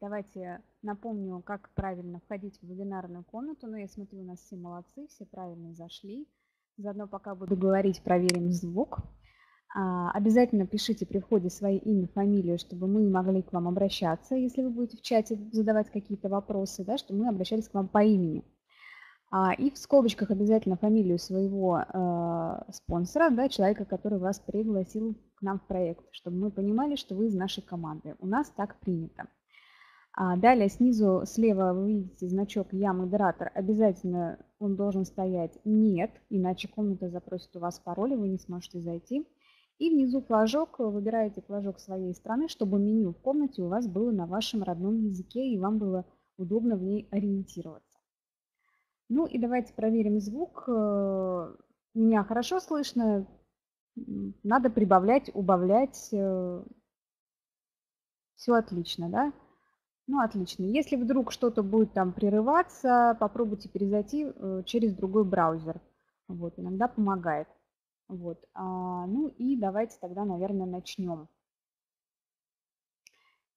Давайте напомню, как правильно входить в вебинарную комнату. Ну, я смотрю, у нас все молодцы, все правильно зашли. Заодно, пока буду говорить, проверим звук. Обязательно пишите при входе свои имя, фамилию, чтобы мы могли к вам обращаться. Если вы будете в чате задавать какие-то вопросы, да, чтобы мы обращались к вам по имени. И в скобочках обязательно фамилию своего спонсора, да, человека, который вас пригласил к нам в проект, чтобы мы понимали, что вы из нашей команды. У нас так принято. Далее снизу слева вы видите значок «Я модератор». Обязательно он должен стоять «Нет», иначе комната запросит у вас пароль, и вы не сможете зайти. И внизу флажок, выбираете флажок своей страны, чтобы меню в комнате у вас было на вашем родном языке, и вам было удобно в ней ориентироваться. Ну и давайте проверим звук. Меня хорошо слышно. Надо прибавлять, убавлять. Все отлично, да? Ну, отлично. Если вдруг что-то будет там прерываться, попробуйте перезайти через другой браузер. Вот, иногда помогает. Вот. Ну и давайте тогда, наверное, начнем.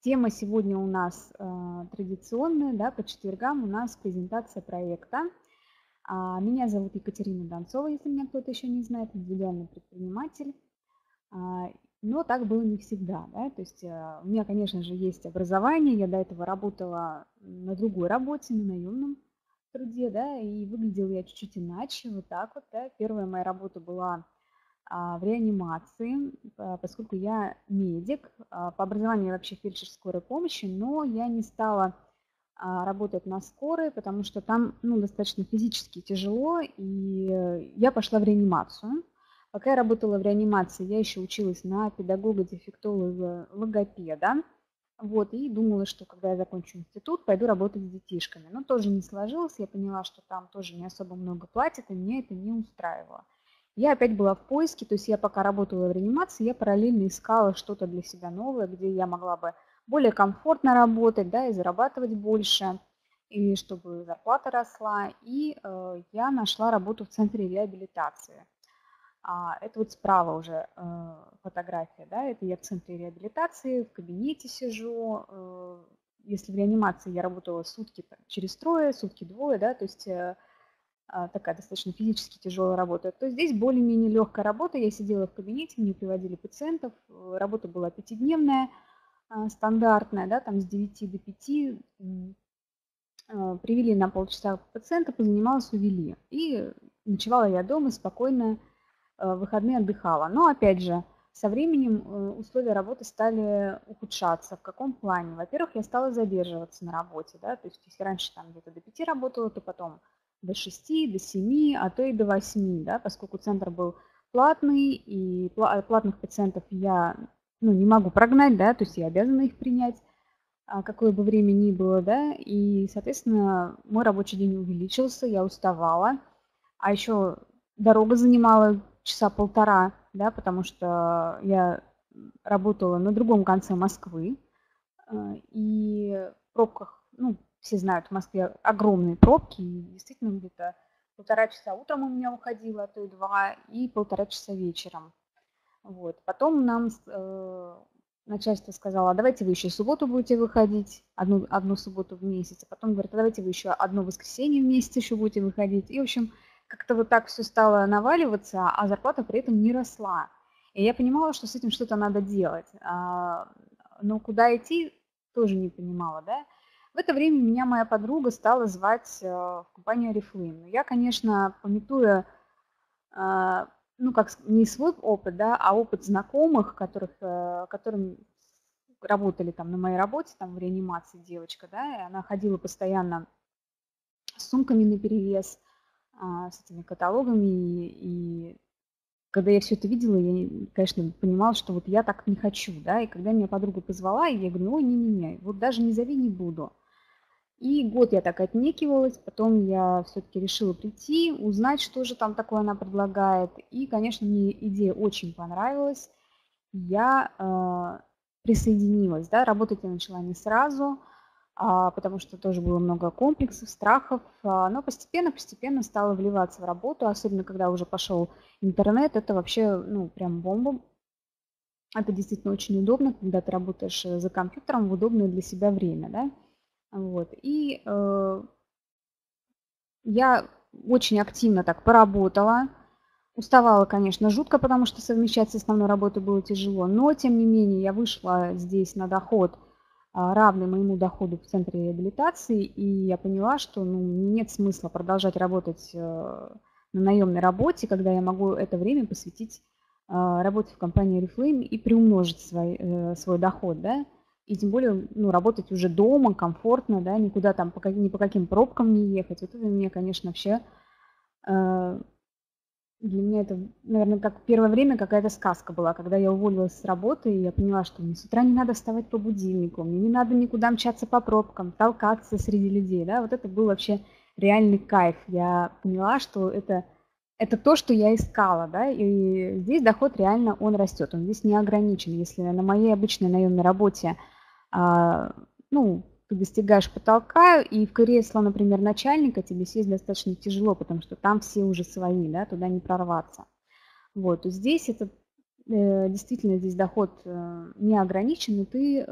Тема сегодня у нас традиционная, да, по четвергам у нас презентация проекта. Меня зовут Екатерина Донцова, если меня кто-то еще не знает, индивидуальный предприниматель. Но так было не всегда. Да? То есть у меня, конечно же, есть образование. Я до этого работала на другой работе, на наемном труде. Да? И выглядела я чуть-чуть иначе, вот так вот. Да? Первая моя работа была в реанимации, поскольку я медик. По образованию я вообще фельдшер скорой помощи, но я не стала работать на скорой, потому что там, ну, достаточно физически тяжело, и я пошла в реанимацию. Пока я работала в реанимации, я еще училась на педагога-дефектолога-логопеда. Вот, и думала, что когда я закончу институт, пойду работать с детишками. Но тоже не сложилось, я поняла, что там тоже не особо много платят, и меня это не устраивало. Я опять была в поиске, то есть я пока работала в реанимации, я параллельно искала что-то для себя новое, где я могла бы более комфортно работать, да, и зарабатывать больше, и чтобы зарплата росла. И я нашла работу в центре реабилитации. Это вот справа уже фотография, да, это я в центре реабилитации, в кабинете сижу. Если в реанимации я работала сутки через трое, сутки двое, да, то есть... такая достаточно физически тяжелая работа, то здесь более-менее легкая работа. Я сидела в кабинете, мне приводили пациентов, работа была пятидневная, стандартная, да, там с 9 до 5, привели на полчаса пациента, позанималась, увели. И ночевала я дома, спокойно, в выходные отдыхала. Но опять же, со временем условия работы стали ухудшаться. В каком плане? Во-первых, я стала задерживаться на работе, да, то есть если раньше там где-то до 5 работала, то потом... до 6, до 7, а то и до 8, да, поскольку центр был платный, и платных пациентов я, ну, не могу прогнать, да, то есть я обязана их принять, какое бы время ни было, да, и, соответственно, мой рабочий день увеличился, я уставала, а еще дорога занимала часа полтора, да, потому что я работала на другом конце Москвы, и в пробках, ну, все знают, в Москве огромные пробки, и действительно где-то полтора часа утром у меня уходило, а то и 2, и полтора часа вечером. Вот. Потом нам начальство сказало, а давайте вы еще субботу будете выходить, одну субботу в месяц, а потом говорят, а давайте вы еще одно воскресенье в месяц еще будете выходить. И, в общем, как-то вот так все стало наваливаться, а зарплата при этом не росла. И я понимала, что с этим что-то надо делать, но куда идти, тоже не понимала, да. В это время меня моя подруга стала звать в компанию Oriflame. Я, конечно, памятуя, ну, как не свой опыт, да, а опыт знакомых, которым работали там на моей работе, там в реанимации девочка, да, и она ходила постоянно с сумками наперевес, с этими каталогами, и когда я все это видела, я, конечно, понимала, что вот я так не хочу, да, и когда меня подруга позвала, я говорю, ой, не-не-не, вот даже не зови, не буду. И год я так отнекивалась, потом я все-таки решила прийти, узнать, что же там такое она предлагает. И, конечно, мне идея очень понравилась. Я присоединилась, да, работать я начала не сразу, потому что тоже было много комплексов, страхов. Но постепенно стала вливаться в работу, особенно когда уже пошел интернет. Это вообще, ну, прям бомба. Это действительно очень удобно, когда ты работаешь за компьютером в удобное для себя время. Да? Вот. И я очень активно так поработала. Уставала, конечно, жутко, потому что совмещать с основной работой было тяжело. Но, тем не менее, я вышла здесь на доход, равный моему доходу в центре реабилитации. И я поняла, что нет смысла продолжать работать на наемной работе, когда я могу это время посвятить работе в компании Oriflame и приумножить свой доход, да, и тем более работать уже дома, комфортно, да, никуда там ни по каким пробкам не ехать. Вот это мне, конечно, вообще, для меня это, наверное, как первое время какая-то сказка была, когда я уволилась с работы, и я поняла, что мне с утра не надо вставать по будильнику, мне не надо никуда мчаться по пробкам, толкаться среди людей, да, вот это был вообще реальный кайф. Я поняла, что это то, что я искала, да, и здесь доход реально, он растет, он здесь не ограничен. Если на моей обычной наемной работе, ты достигаешь потолка, и в кресло, например, начальника тебе сесть достаточно тяжело, потому что там все уже свои, да, туда не прорваться. Вот, здесь это, действительно, здесь доход не ограничен, и ты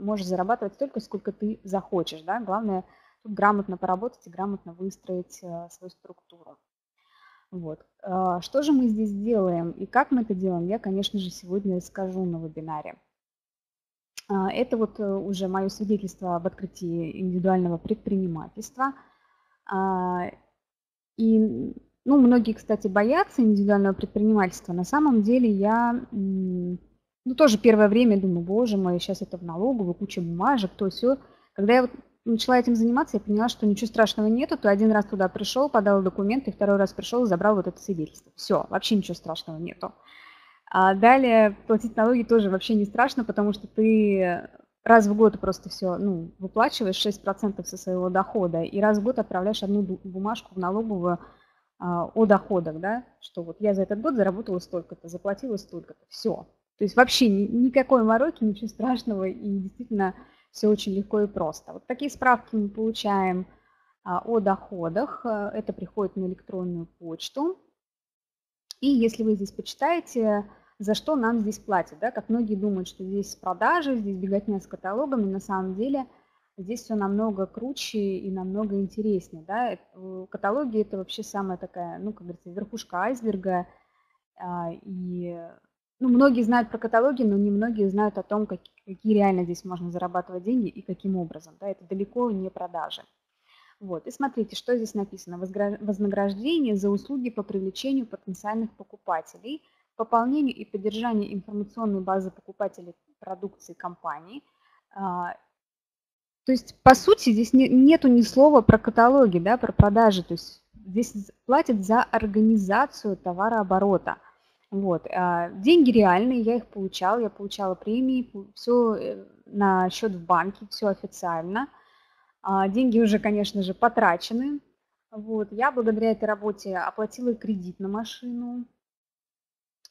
можешь зарабатывать столько, сколько ты захочешь, да, главное тут грамотно поработать и грамотно выстроить свою структуру. Вот. Что же мы здесь делаем и как мы это делаем, я, конечно же, сегодня расскажу на вебинаре. Это вот уже мое свидетельство об открытии индивидуального предпринимательства. И, многие, кстати, боятся индивидуального предпринимательства. На самом деле я тоже первое время думаю, боже мой, сейчас это в налоговую, куча бумажек, то все. Когда я начала этим заниматься, я поняла, что ничего страшного нету. Ты один раз туда пришел, подал документы, второй раз пришел и забрал вот это свидетельство. Все, вообще ничего страшного нету. А далее платить налоги тоже вообще не страшно, потому что ты раз в год просто все выплачиваешь 6% со своего дохода и раз в год отправляешь одну бумажку в налоговую о доходах, да, что вот я за этот год заработала столько-то, заплатила столько-то, все. То есть вообще никакой мороки, ничего страшного, и действительно все очень легко и просто. Вот такие справки мы получаем о доходах, это приходит на электронную почту. И если вы здесь почитаете, за что нам здесь платят, да, как многие думают, что здесь продажи, здесь беготня с каталогами, на самом деле здесь все намного круче и намного интереснее, да. Каталоги — это вообще самая такая, как говорится, верхушка айсберга, и многие знают про каталоги, но немногие знают о том, какие реально здесь можно зарабатывать деньги и каким образом, да, это далеко не продажи. Вот, и смотрите, что здесь написано. Вознаграждение за услуги по привлечению потенциальных покупателей, пополнению и поддержанию информационной базы покупателей продукции компании. То есть, по сути, здесь нету ни слова про каталоги, да, про продажи. То есть здесь платят за организацию товарооборота. Вот. Деньги реальные, я их получала, я получала премии, все на счет в банке, все официально. Деньги уже, конечно же, потрачены. Вот. Я благодаря этой работе оплатила кредит на машину.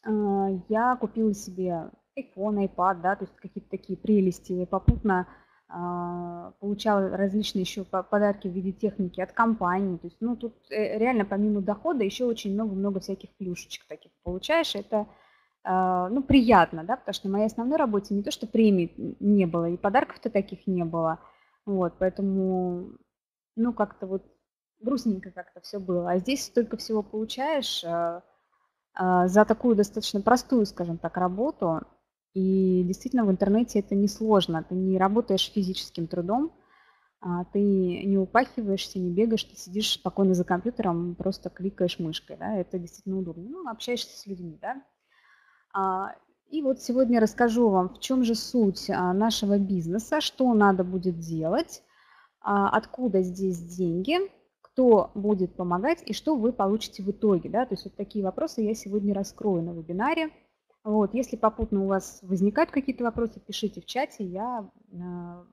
Я купила себе iPhone, iPad, да, то есть какие-то такие прелести. Попутно получала различные еще подарки в виде техники от компании. То есть, тут реально помимо дохода еще очень много-много всяких плюшечек таких получаешь. Это приятно, да, потому что на моей основной работе не то, что премий не было, и подарков-то таких не было. Вот, поэтому, как-то вот грустненько как-то все было. А здесь столько всего получаешь за такую достаточно простую, скажем так, работу. И действительно в интернете это несложно. Ты не работаешь физическим трудом, ты не упахиваешься, не бегаешь, ты сидишь спокойно за компьютером, просто кликаешь мышкой, да, это действительно удобно. Общаешься с людьми, да. И вот сегодня расскажу вам, в чем же суть нашего бизнеса, что надо будет делать, откуда здесь деньги, кто будет помогать и что вы получите в итоге. Да? То есть вот такие вопросы я сегодня раскрою на вебинаре. Вот, если попутно у вас возникают какие-то вопросы, пишите в чате, я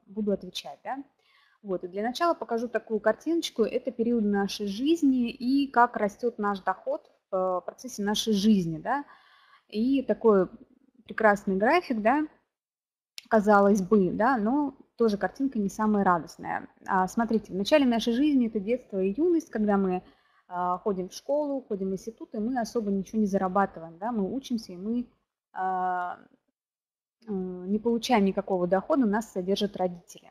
буду отвечать. Да? Вот, и для начала покажу такую картиночку. Это период нашей жизни и как растет наш доход в процессе нашей жизни. Да? И такой прекрасный график, да, казалось бы, да, но тоже картинка не самая радостная. Смотрите, в начале нашей жизни это детство и юность, когда мы ходим в школу, ходим в институт, и мы особо ничего не зарабатываем, да, мы учимся, и мы не получаем никакого дохода, нас содержат родители.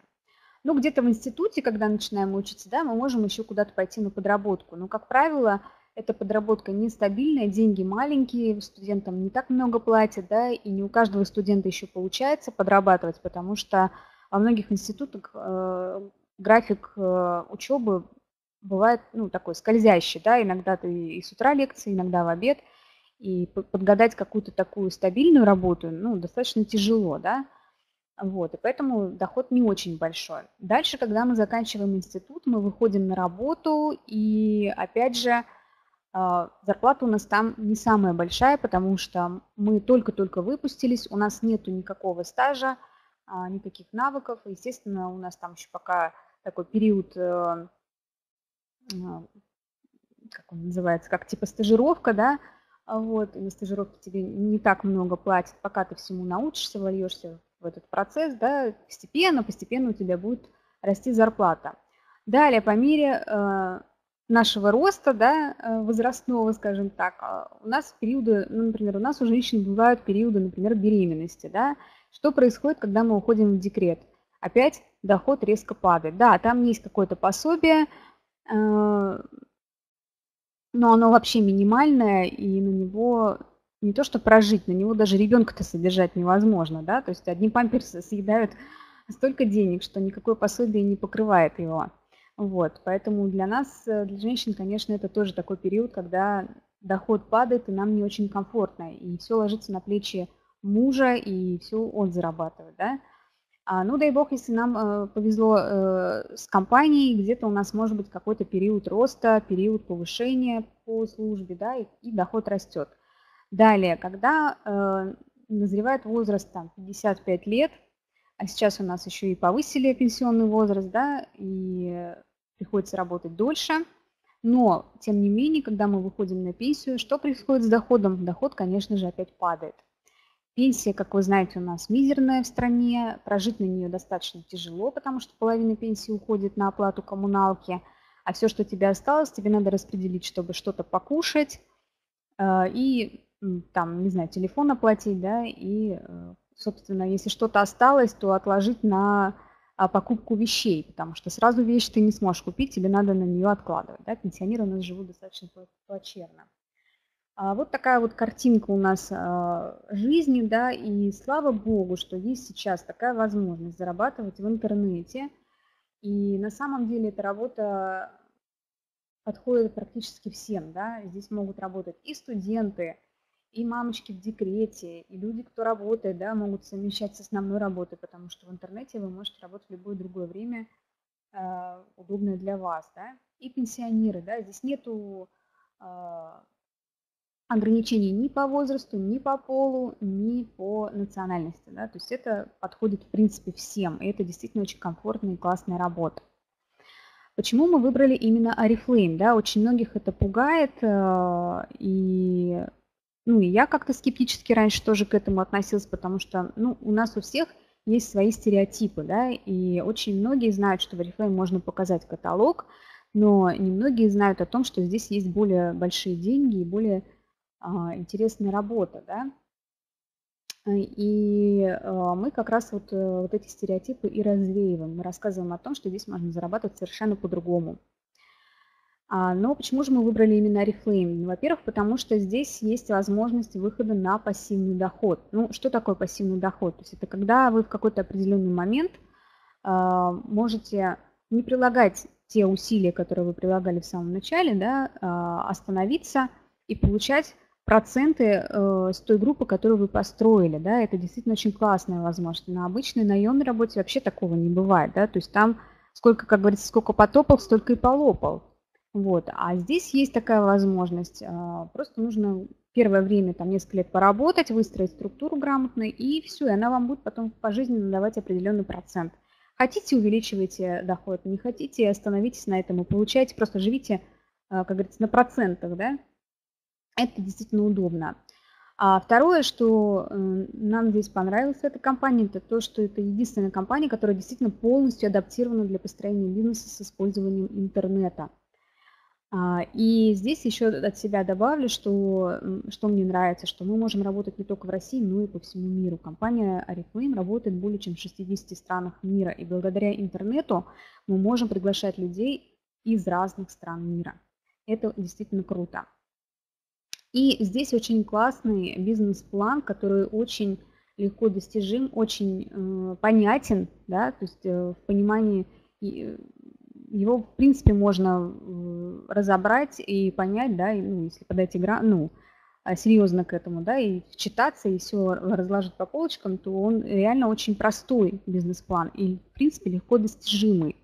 Ну, где-то в институте, когда начинаем учиться, да, мы можем еще куда-то пойти на подработку. Но, как правило, эта подработка нестабильная, деньги маленькие, студентам не так много платят, да, и не у каждого студента еще получается подрабатывать, потому что во многих институтах график учебы бывает, ну, такой скользящий, да, иногда ты и с утра лекции, иногда в обед, и подгадать какую-то такую стабильную работу, ну, достаточно тяжело, да. Вот, и поэтому доход не очень большой. Дальше, когда мы заканчиваем институт, мы выходим на работу, и опять же зарплата у нас там не самая большая, потому что мы только-только выпустились, у нас нету никакого стажа, никаких навыков. Естественно, у нас там еще пока такой период, как он называется, как типа стажировка, да, вот, и на стажировке тебе не так много платят, пока ты всему научишься, вольешься в этот процесс, да, постепенно у тебя будет расти зарплата. Далее, по мере нашего роста, да, возрастного, скажем так, у нас периоды, ну, например, у нас у женщин бывают периоды, например, беременности, да. Что происходит, когда мы уходим в декрет? Опять доход резко падает. Да, там есть какое-то пособие, но оно вообще минимальное, и на него... не то что прожить, на него даже ребенка-то содержать невозможно, да, то есть одни памперсы съедают столько денег, что никакое пособие не покрывает его. Вот, поэтому для нас, для женщин, конечно, это тоже такой период, когда доход падает, и нам не очень комфортно, и все ложится на плечи мужа, и все он зарабатывает, да. Ну, дай бог, если нам повезло с компанией, где-то у нас может быть какой-то период роста, период повышения по службе, да, и доход растет. Далее, когда назревает возраст там, 55 лет, а сейчас у нас еще и повысили пенсионный возраст, да, и приходится работать дольше, но, тем не менее, когда мы выходим на пенсию, что происходит с доходом? Доход, конечно же, опять падает. Пенсия, как вы знаете, у нас мизерная в стране, прожить на нее достаточно тяжело, потому что половина пенсии уходит на оплату коммуналки, а все, что тебе осталось, тебе надо распределить, чтобы что-то покушать, и... там, не знаю, телефон оплатить, да, и, собственно, если что-то осталось, то отложить на покупку вещей, потому что сразу вещь ты не сможешь купить, тебе надо на нее откладывать, да, пенсионеры у нас живут достаточно плачевно. Вот такая вот картинка у нас жизни, да, и слава богу, что есть сейчас такая возможность зарабатывать в интернете, и на самом деле эта работа подходит практически всем, да, здесь могут работать и студенты, и мамочки в декрете, и люди, кто работает, да, могут совмещать с основной работой, потому что в интернете вы можете работать в любое другое время, удобное для вас, да. И пенсионеры, да, здесь нету ограничений ни по возрасту, ни по полу, ни по национальности, да, то есть это подходит в принципе всем, и это действительно очень комфортная и классная работа. Почему мы выбрали именно Oriflame, да, очень многих это пугает, и... ну, и я как-то скептически раньше тоже к этому относилась, потому что, ну, у нас у всех есть свои стереотипы, да, и очень многие знают, что в Oriflame можно показать каталог, но немногие знают о том, что здесь есть более большие деньги и более интересная работа, да. И мы как раз вот эти стереотипы и развеиваем, мы рассказываем о том, что здесь можно зарабатывать совершенно по-другому. Но почему же мы выбрали именно Oriflame? Во-первых, потому что здесь есть возможность выхода на пассивный доход. Ну, что такое пассивный доход? То есть это когда вы в какой-то определенный момент можете не прилагать те усилия, которые вы прилагали в самом начале, да, остановиться и получать проценты с той группы, которую вы построили. Да. Это действительно очень классная возможность. На обычной наемной работе вообще такого не бывает. Да. То есть там сколько, как говорится, сколько потопал, столько и полопал. Вот, а здесь есть такая возможность, просто нужно первое время, там, несколько лет поработать, выстроить структуру грамотно, и все, и она вам будет потом пожизненно давать определенный процент. Хотите, увеличивайте доход, не хотите, остановитесь на этом и получайте, просто живите, как говорится, на процентах, да, это действительно удобно. А второе, что нам здесь понравилось в этой компании, это то, что это единственная компания, которая действительно полностью адаптирована для построения бизнеса с использованием интернета. И здесь еще от себя добавлю, что мне нравится, что мы можем работать не только в России, но и по всему миру. Компания Oriflame работает более чем в 60 странах мира, и благодаря интернету мы можем приглашать людей из разных стран мира. Это действительно круто. И здесь очень классный бизнес-план, который очень легко достижим, очень понятен, да, то есть в понимании... Его, в принципе, можно разобрать и понять, да, и, ну, если подойти серьезно к этому, да, и вчитаться, и все разложить по полочкам, то он реально очень простой бизнес-план и, в принципе, легко достижимый.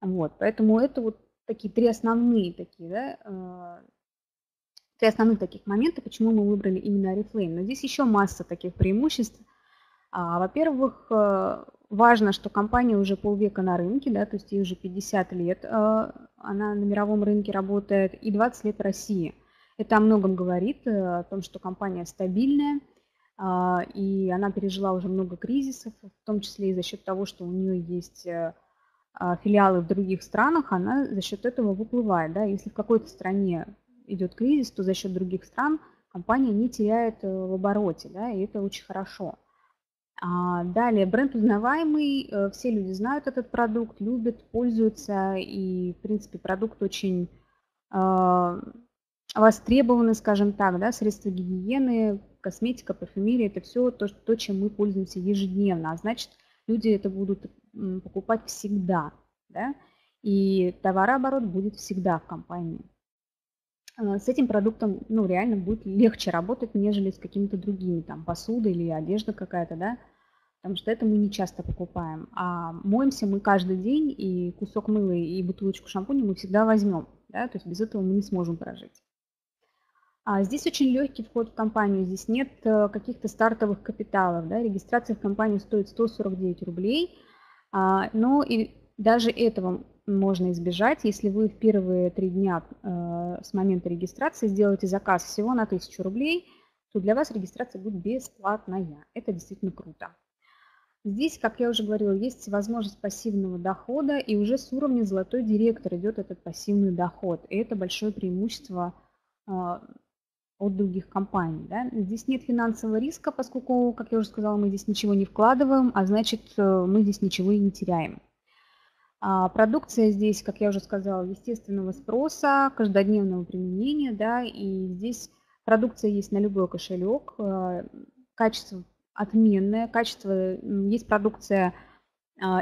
Вот, поэтому это вот такие три основных момента, почему мы выбрали именно Oriflame. Но здесь еще масса таких преимуществ. Во-первых, важно, что компания уже полвека на рынке, да, то есть ей уже 50 лет она на мировом рынке работает, и 20 лет в России. Это о многом говорит, о том, что компания стабильная, и она пережила уже много кризисов, в том числе и за счет того, что у нее есть филиалы в других странах, она за счет этого выплывает. Да. Если в какой-то стране идет кризис, то за счет других стран компания не теряет в обороте, да, и это очень хорошо. Далее, бренд узнаваемый, все люди знают этот продукт, любят, пользуются, и, в принципе, продукт очень востребованный, скажем так, да, средства гигиены, косметика, парфюмерия, это все то, чем мы пользуемся ежедневно, а значит, люди это будут покупать всегда, да, и товарооборот будет всегда в компании. С этим продуктом, ну, реально будет легче работать, нежели с какими-то другими, там, посуда или одежда какая-то, да, потому что это мы не часто покупаем, а моемся мы каждый день, и кусок мыла, и бутылочку шампуня мы всегда возьмем, да, то есть без этого мы не сможем прожить. Здесь очень легкий вход в компанию, здесь нет каких-то стартовых капиталов, да, регистрация в компанию стоит 149 рублей, но и даже этого можно избежать, если вы в первые 3 дня с момента регистрации сделаете заказ всего на 1000 рублей, то для вас регистрация будет бесплатная. Это действительно круто. Здесь, как я уже говорила, есть возможность пассивного дохода, и уже с уровня «Золотой директор» идет этот пассивный доход. И это большое преимущество от других компаний. Да? Здесь нет финансового риска, поскольку, как я уже сказала, мы здесь ничего не вкладываем, а значит, мы здесь ничего и не теряем. Продукция здесь, как я уже сказала, естественного спроса, каждодневного применения, да, и здесь продукция есть на любой кошелек, качество отменное, есть продукция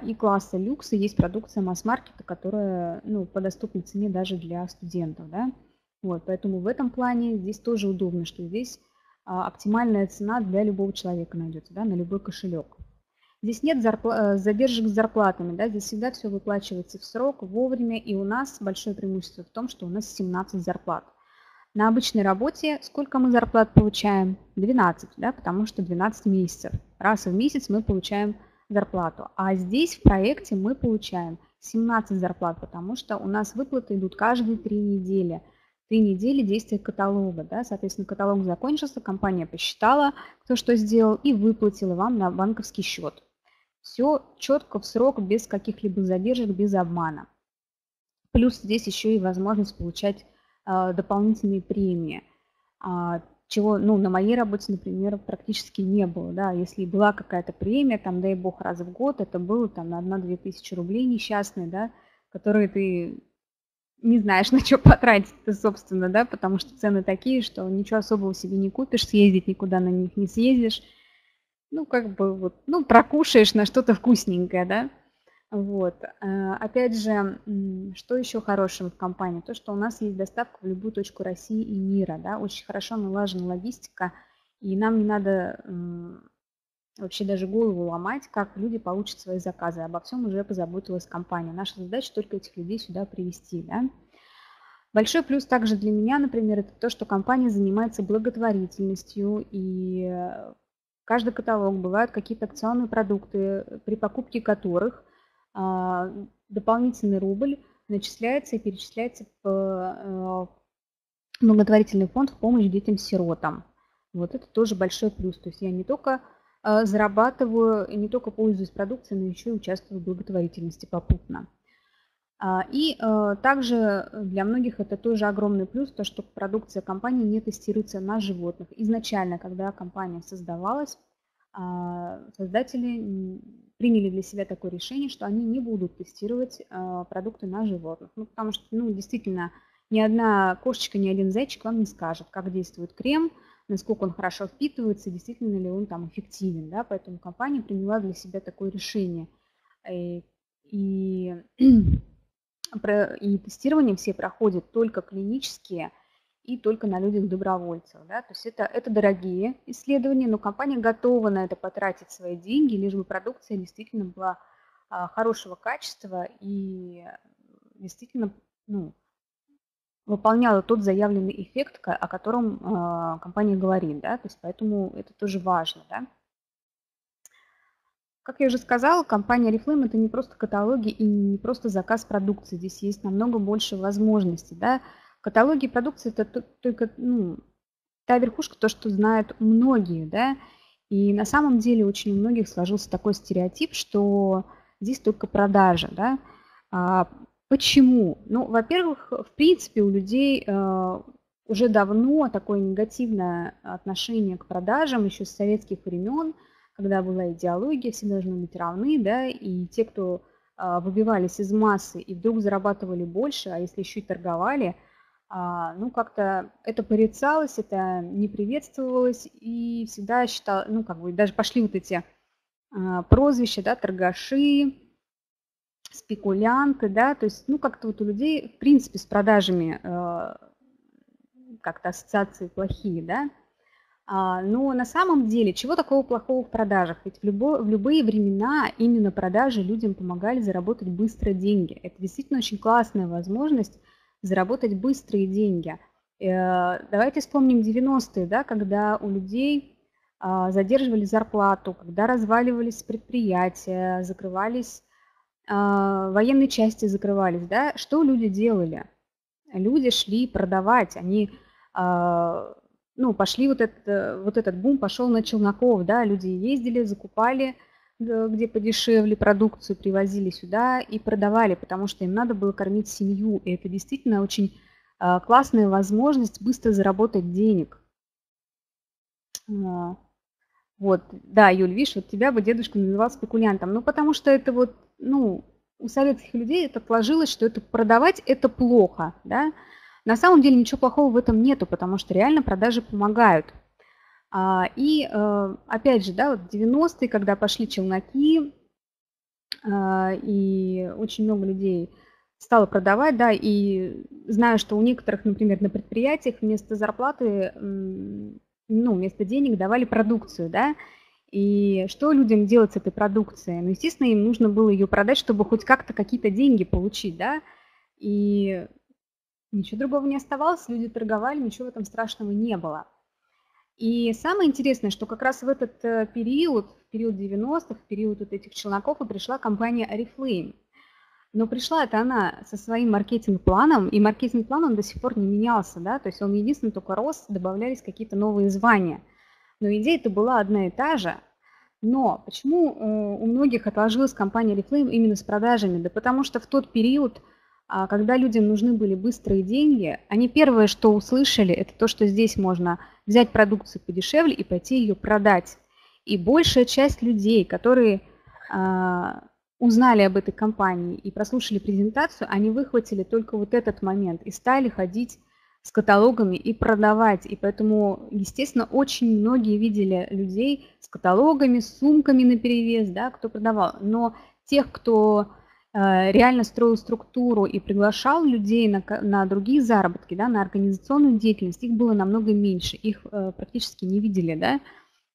и класса люкс, и есть продукция масс-маркета, которая, ну, по доступной цене даже для студентов, да. Вот, поэтому в этом плане здесь тоже удобно, что здесь оптимальная цена для любого человека найдется, да, на любой кошелек. Здесь нет задержек с зарплатами, да, здесь всегда все выплачивается в срок, вовремя, и у нас большое преимущество в том, что у нас 17 зарплат. На обычной работе сколько мы зарплат получаем? 12, да, потому что 12 месяцев. Раз в месяц мы получаем зарплату, а здесь в проекте мы получаем 17 зарплат, потому что у нас выплаты идут каждые 3 недели. 3 недели действия каталога, да, соответственно, каталог закончился, компания посчитала, кто что сделал, и выплатила вам на банковский счет. Все четко, в срок, без каких-либо задержек, без обмана. Плюс здесь еще и возможность получать дополнительные премии, чего, ну, на моей работе, например, практически не было. Да. Если была какая-то премия, там, дай бог, раз в год, это было там, на 1-2 тысячи рублей несчастные, да, которые ты не знаешь, на что потратить-то, собственно, да, потому что цены такие, что ничего особого себе не купишь, съездить никуда на них не съездишь. Ну, как бы вот, ну, прокушаешь на что-то вкусненькое, да. Вот. Опять же, что еще хорошего в компании? То, что у нас есть доставка в любую точку России и мира, да. Очень хорошо налажена логистика, и нам не надо вообще даже голову ломать, как люди получат свои заказы. Обо всем уже позаботилась компания. Наша задача только этих людей сюда привести, да. Большой плюс также для меня, например, это то, что компания занимается благотворительностью, и каждый каталог бывают какие-то акционные продукты, при покупке которых дополнительный рубль начисляется и перечисляется в благотворительный фонд в помощь детям-сиротам. Вот это тоже большой плюс. То есть я не только зарабатываю, не только пользуюсь продукцией, но еще и участвую в благотворительности попутно. И также для многих это тоже огромный плюс, то, что продукция компании не тестируется на животных. Изначально, когда компания создавалась, создатели приняли для себя такое решение, что они не будут тестировать продукты на животных. Ну, потому что действительно ни одна кошечка, ни один зайчик вам не скажет, как действует крем, насколько он хорошо впитывается, действительно ли он там эффективен. Да? Поэтому компания приняла для себя такое решение. И тестирование все проходят только клинические и только на людях добровольцев. Да? То есть это дорогие исследования, но компания готова на это потратить свои деньги, лишь бы продукция действительно была хорошего качества и действительно выполняла тот заявленный эффект, о котором компания говорит. Да? То есть поэтому это тоже важно. Да? Как я уже сказала, компания Oriflame – это не просто каталоги и не просто заказ продукции. Здесь есть намного больше возможностей. Да? Каталоги и продукции – это только та верхушка, то, что знают многие. Да? И на самом деле очень у многих сложился такой стереотип, что здесь только продажа. Да? Почему? Ну, во-первых, в принципе, у людей уже давно такое негативное отношение к продажам, еще с советских времен, когда была идеология, все должны быть равны, да, и те, кто выбивались из массы и вдруг зарабатывали больше, а если еще и торговали, как-то это порицалось, это не приветствовалось, и всегда считал, даже пошли вот эти прозвища, да, торгаши, спекулянты, да, то есть, как-то вот у людей, в принципе, с продажами как-то ассоциации плохие, да. Но на самом деле, чего такого плохого в продажах? Ведь в любые времена именно продажи людям помогали заработать быстро деньги. Это действительно очень классная возможность заработать быстрые деньги. Давайте вспомним 90-е, да, когда у людей задерживали зарплату, когда разваливались предприятия, закрывались, военные части закрывались. Да? Что люди делали? Люди шли продавать, они... пошли вот этот бум, пошел на челноков, да, люди ездили, закупали, где подешевле продукцию, привозили сюда и продавали, потому что им надо было кормить семью, и это действительно очень классная возможность быстро заработать денег. Вот, да, Юль, видишь, вот тебя бы дедушка называл спекулянтом, потому что это у советских людей это сложилось, что это продавать это плохо, да. На самом деле ничего плохого в этом нету, потому что реально продажи помогают. И опять же, да, вот 90-е, когда пошли челноки, и очень много людей стало продавать, да, и знаю, что у некоторых, например, на предприятиях вместо зарплаты, вместо денег давали продукцию, да, и что людям делать с этой продукцией? Естественно, им нужно было ее продать, чтобы хоть как-то какие-то деньги получить, да, и... Ничего другого не оставалось, люди торговали, ничего в этом страшного не было. И самое интересное, что как раз в этот период, в период 90-х, в период вот этих челноков и пришла компания Oriflame. Но пришла это она со своим маркетинг-планом, и маркетинг-план он до сих пор не менялся, да, то есть он единственный только рос, добавлялись какие-то новые звания. Но идея-то была одна и та же. Но почему у многих отложилась компания Oriflame именно с продажами? Да потому что в тот период, когда людям нужны были быстрые деньги, они первое, что услышали, это то, что здесь можно взять продукцию подешевле и пойти ее продать. И большая часть людей, которые узнали об этой компании и прослушали презентацию, они выхватили только вот этот момент и стали ходить с каталогами и продавать. И поэтому, естественно, очень многие видели людей с каталогами, с сумками наперевес, да, кто продавал. Но тех, кто... реально строил структуру и приглашал людей на другие заработки, да, на организационную деятельность, их было намного меньше, их практически не видели, да,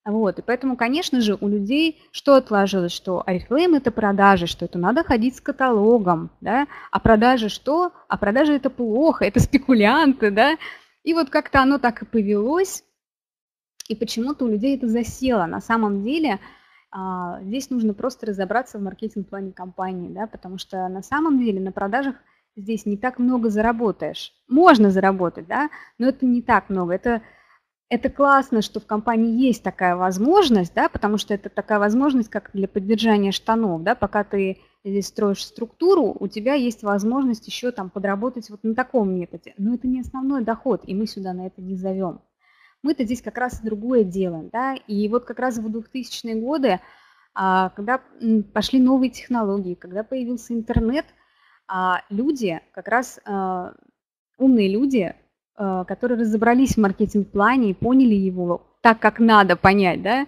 вот, и поэтому, конечно же, у людей что отложилось, что Oriflame это продажи, что это надо ходить с каталогом, да, а продажи что? А продажи это плохо, это спекулянты, да, и вот как-то оно так и повелось, и почему-то у людей это засело, на самом деле. Здесь нужно просто разобраться в маркетинг-плане компании, да, потому что на самом деле на продажах здесь не так много заработаешь. Можно заработать, да, но это не так много. Это классно, что в компании есть такая возможность, да, потому что это такая возможность, как для поддержания штанов. Да, пока ты или строишь структуру, у тебя есть возможность еще там подработать вот на таком методе. Но это не основной доход, и мы сюда на это не зовем. Мы-то здесь как раз другое делаем. Да? И вот как раз в 2000-е годы, когда пошли новые технологии, когда появился интернет, люди, как раз умные люди, которые разобрались в маркетинг-плане и поняли его так, как надо понять, да,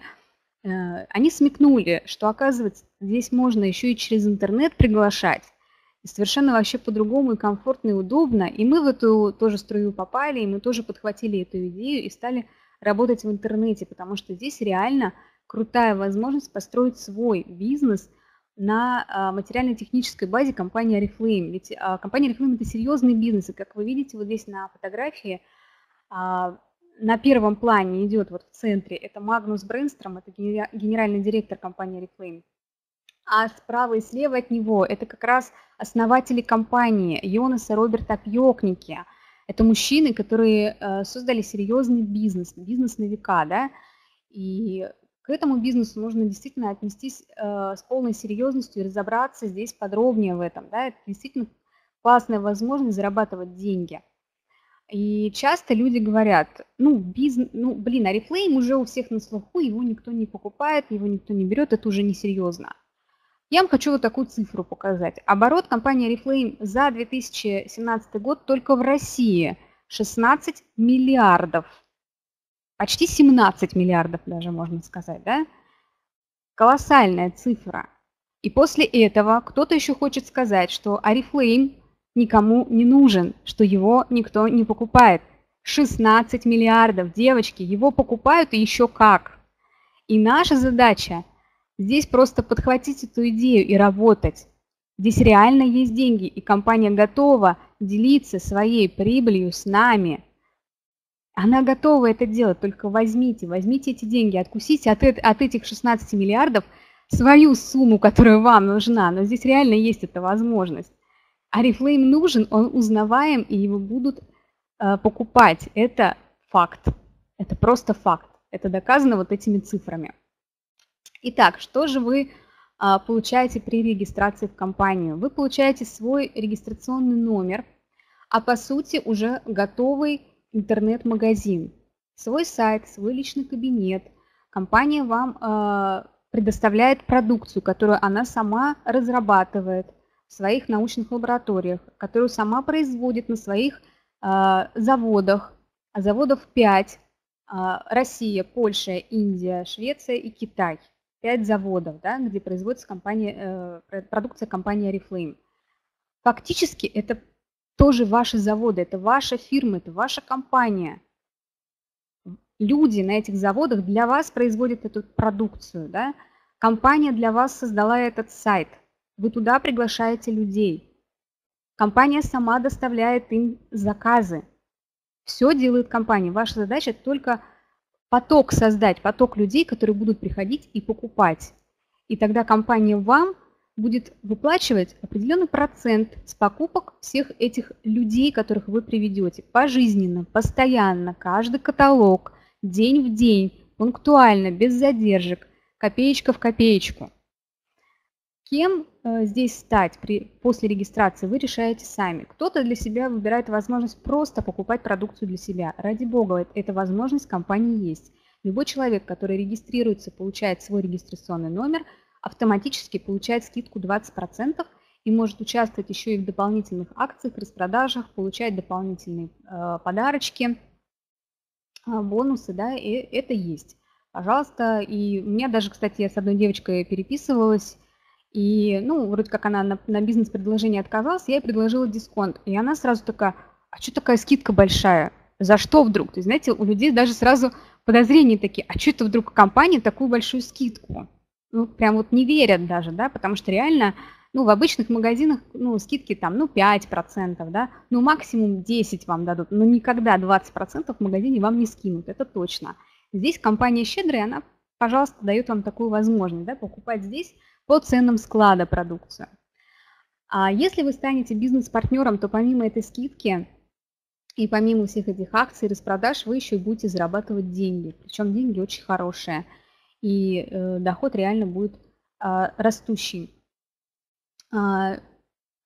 они смекнули, что, оказывается, здесь можно еще и через интернет приглашать. И совершенно вообще по-другому, и комфортно, и удобно. И мы в эту тоже струю попали, и мы тоже подхватили эту идею и стали работать в интернете, потому что здесь реально крутая возможность построить свой бизнес на материально-технической базе компании Oriflame. Ведь компания Oriflame – это серьезный бизнес. И, как вы видите, вот здесь на фотографии на первом плане идет, вот в центре, это Магнус Бреннстром, это генеральный директор компании Oriflame. А справа и слева от него это как раз основатели компании Йонаса Роберта Пьокники. Это мужчины, которые создали серьезный бизнес, бизнес на века, да, и к этому бизнесу нужно действительно отнестись с полной серьезностью и разобраться здесь подробнее в этом. Да? Это действительно классная возможность зарабатывать деньги. И часто люди говорят, Oriflame уже у всех на слуху, его никто не покупает, его никто не берет, это уже несерьезно. Я вам хочу вот такую цифру показать. Оборот компании Oriflame за 2017 год только в России 16 миллиардов. Почти 17 миллиардов даже, можно сказать, да? Колоссальная цифра. И после этого кто-то еще хочет сказать, что Oriflame никому не нужен, что его никто не покупает. 16 миллиардов, девочки, его покупают и еще как. И наша задача здесь просто подхватить эту идею и работать. Здесь реально есть деньги, и компания готова делиться своей прибылью с нами. Она готова это делать, только возьмите эти деньги, откусите от этих 16 миллиардов свою сумму, которая вам нужна. Но здесь реально есть эта возможность. Oriflame нужен, он узнаваем, и его будут покупать. Это факт, это просто факт. Это доказано вот этими цифрами. Итак, что же вы получаете при регистрации в компанию? Вы получаете свой регистрационный номер, а по сути уже готовый интернет-магазин, свой сайт, свой личный кабинет. Компания вам предоставляет продукцию, которую она сама разрабатывает в своих научных лабораториях, которую сама производит на своих заводах. А заводов 5. Россия, Польша, Индия, Швеция и Китай. 5 заводов, да, где производится продукция компании Oriflame. Фактически это тоже ваши заводы, это ваша фирма, это ваша компания. Люди на этих заводах для вас производят эту продукцию. Да? Компания для вас создала этот сайт. Вы туда приглашаете людей. Компания сама доставляет им заказы. Все делает компания. Ваша задача только поток создать, поток людей, которые будут приходить и покупать. И тогда компания вам будет выплачивать определенный процент с покупок всех этих людей, которых вы приведете. Пожизненно, постоянно, каждый каталог, день в день, пунктуально, без задержек, копеечка в копеечку. Кем здесь стать после регистрации, вы решаете сами. Кто-то для себя выбирает возможность просто покупать продукцию для себя. Ради бога, эта возможность компании есть. Любой человек, который регистрируется, получает свой регистрационный номер, автоматически получает скидку 20% и может участвовать еще и в дополнительных акциях, распродажах, получать дополнительные подарочки, бонусы, да, и это есть. Пожалуйста, и у меня даже, кстати, я с одной девочкой переписывалась, и, вроде как она на бизнес-предложение отказалась, я ей предложила дисконт, и она сразу такая: а что такая скидка большая, за что вдруг? То есть, знаете, у людей даже сразу подозрения такие, а что это вдруг компания такую большую скидку? Прям вот не верят даже, да, потому что реально, в обычных магазинах, скидки там, 5%, да, максимум 10 вам дадут, но никогда 20% в магазине вам не скинут, это точно. Здесь компания щедрая, она, пожалуйста, дает вам такую возможность, да, покупать здесь по ценам склада продукцию. А если вы станете бизнес-партнером, то помимо этой скидки и помимо всех этих акций, распродаж, вы еще и будете зарабатывать деньги, причем деньги очень хорошие. И доход реально будет растущий.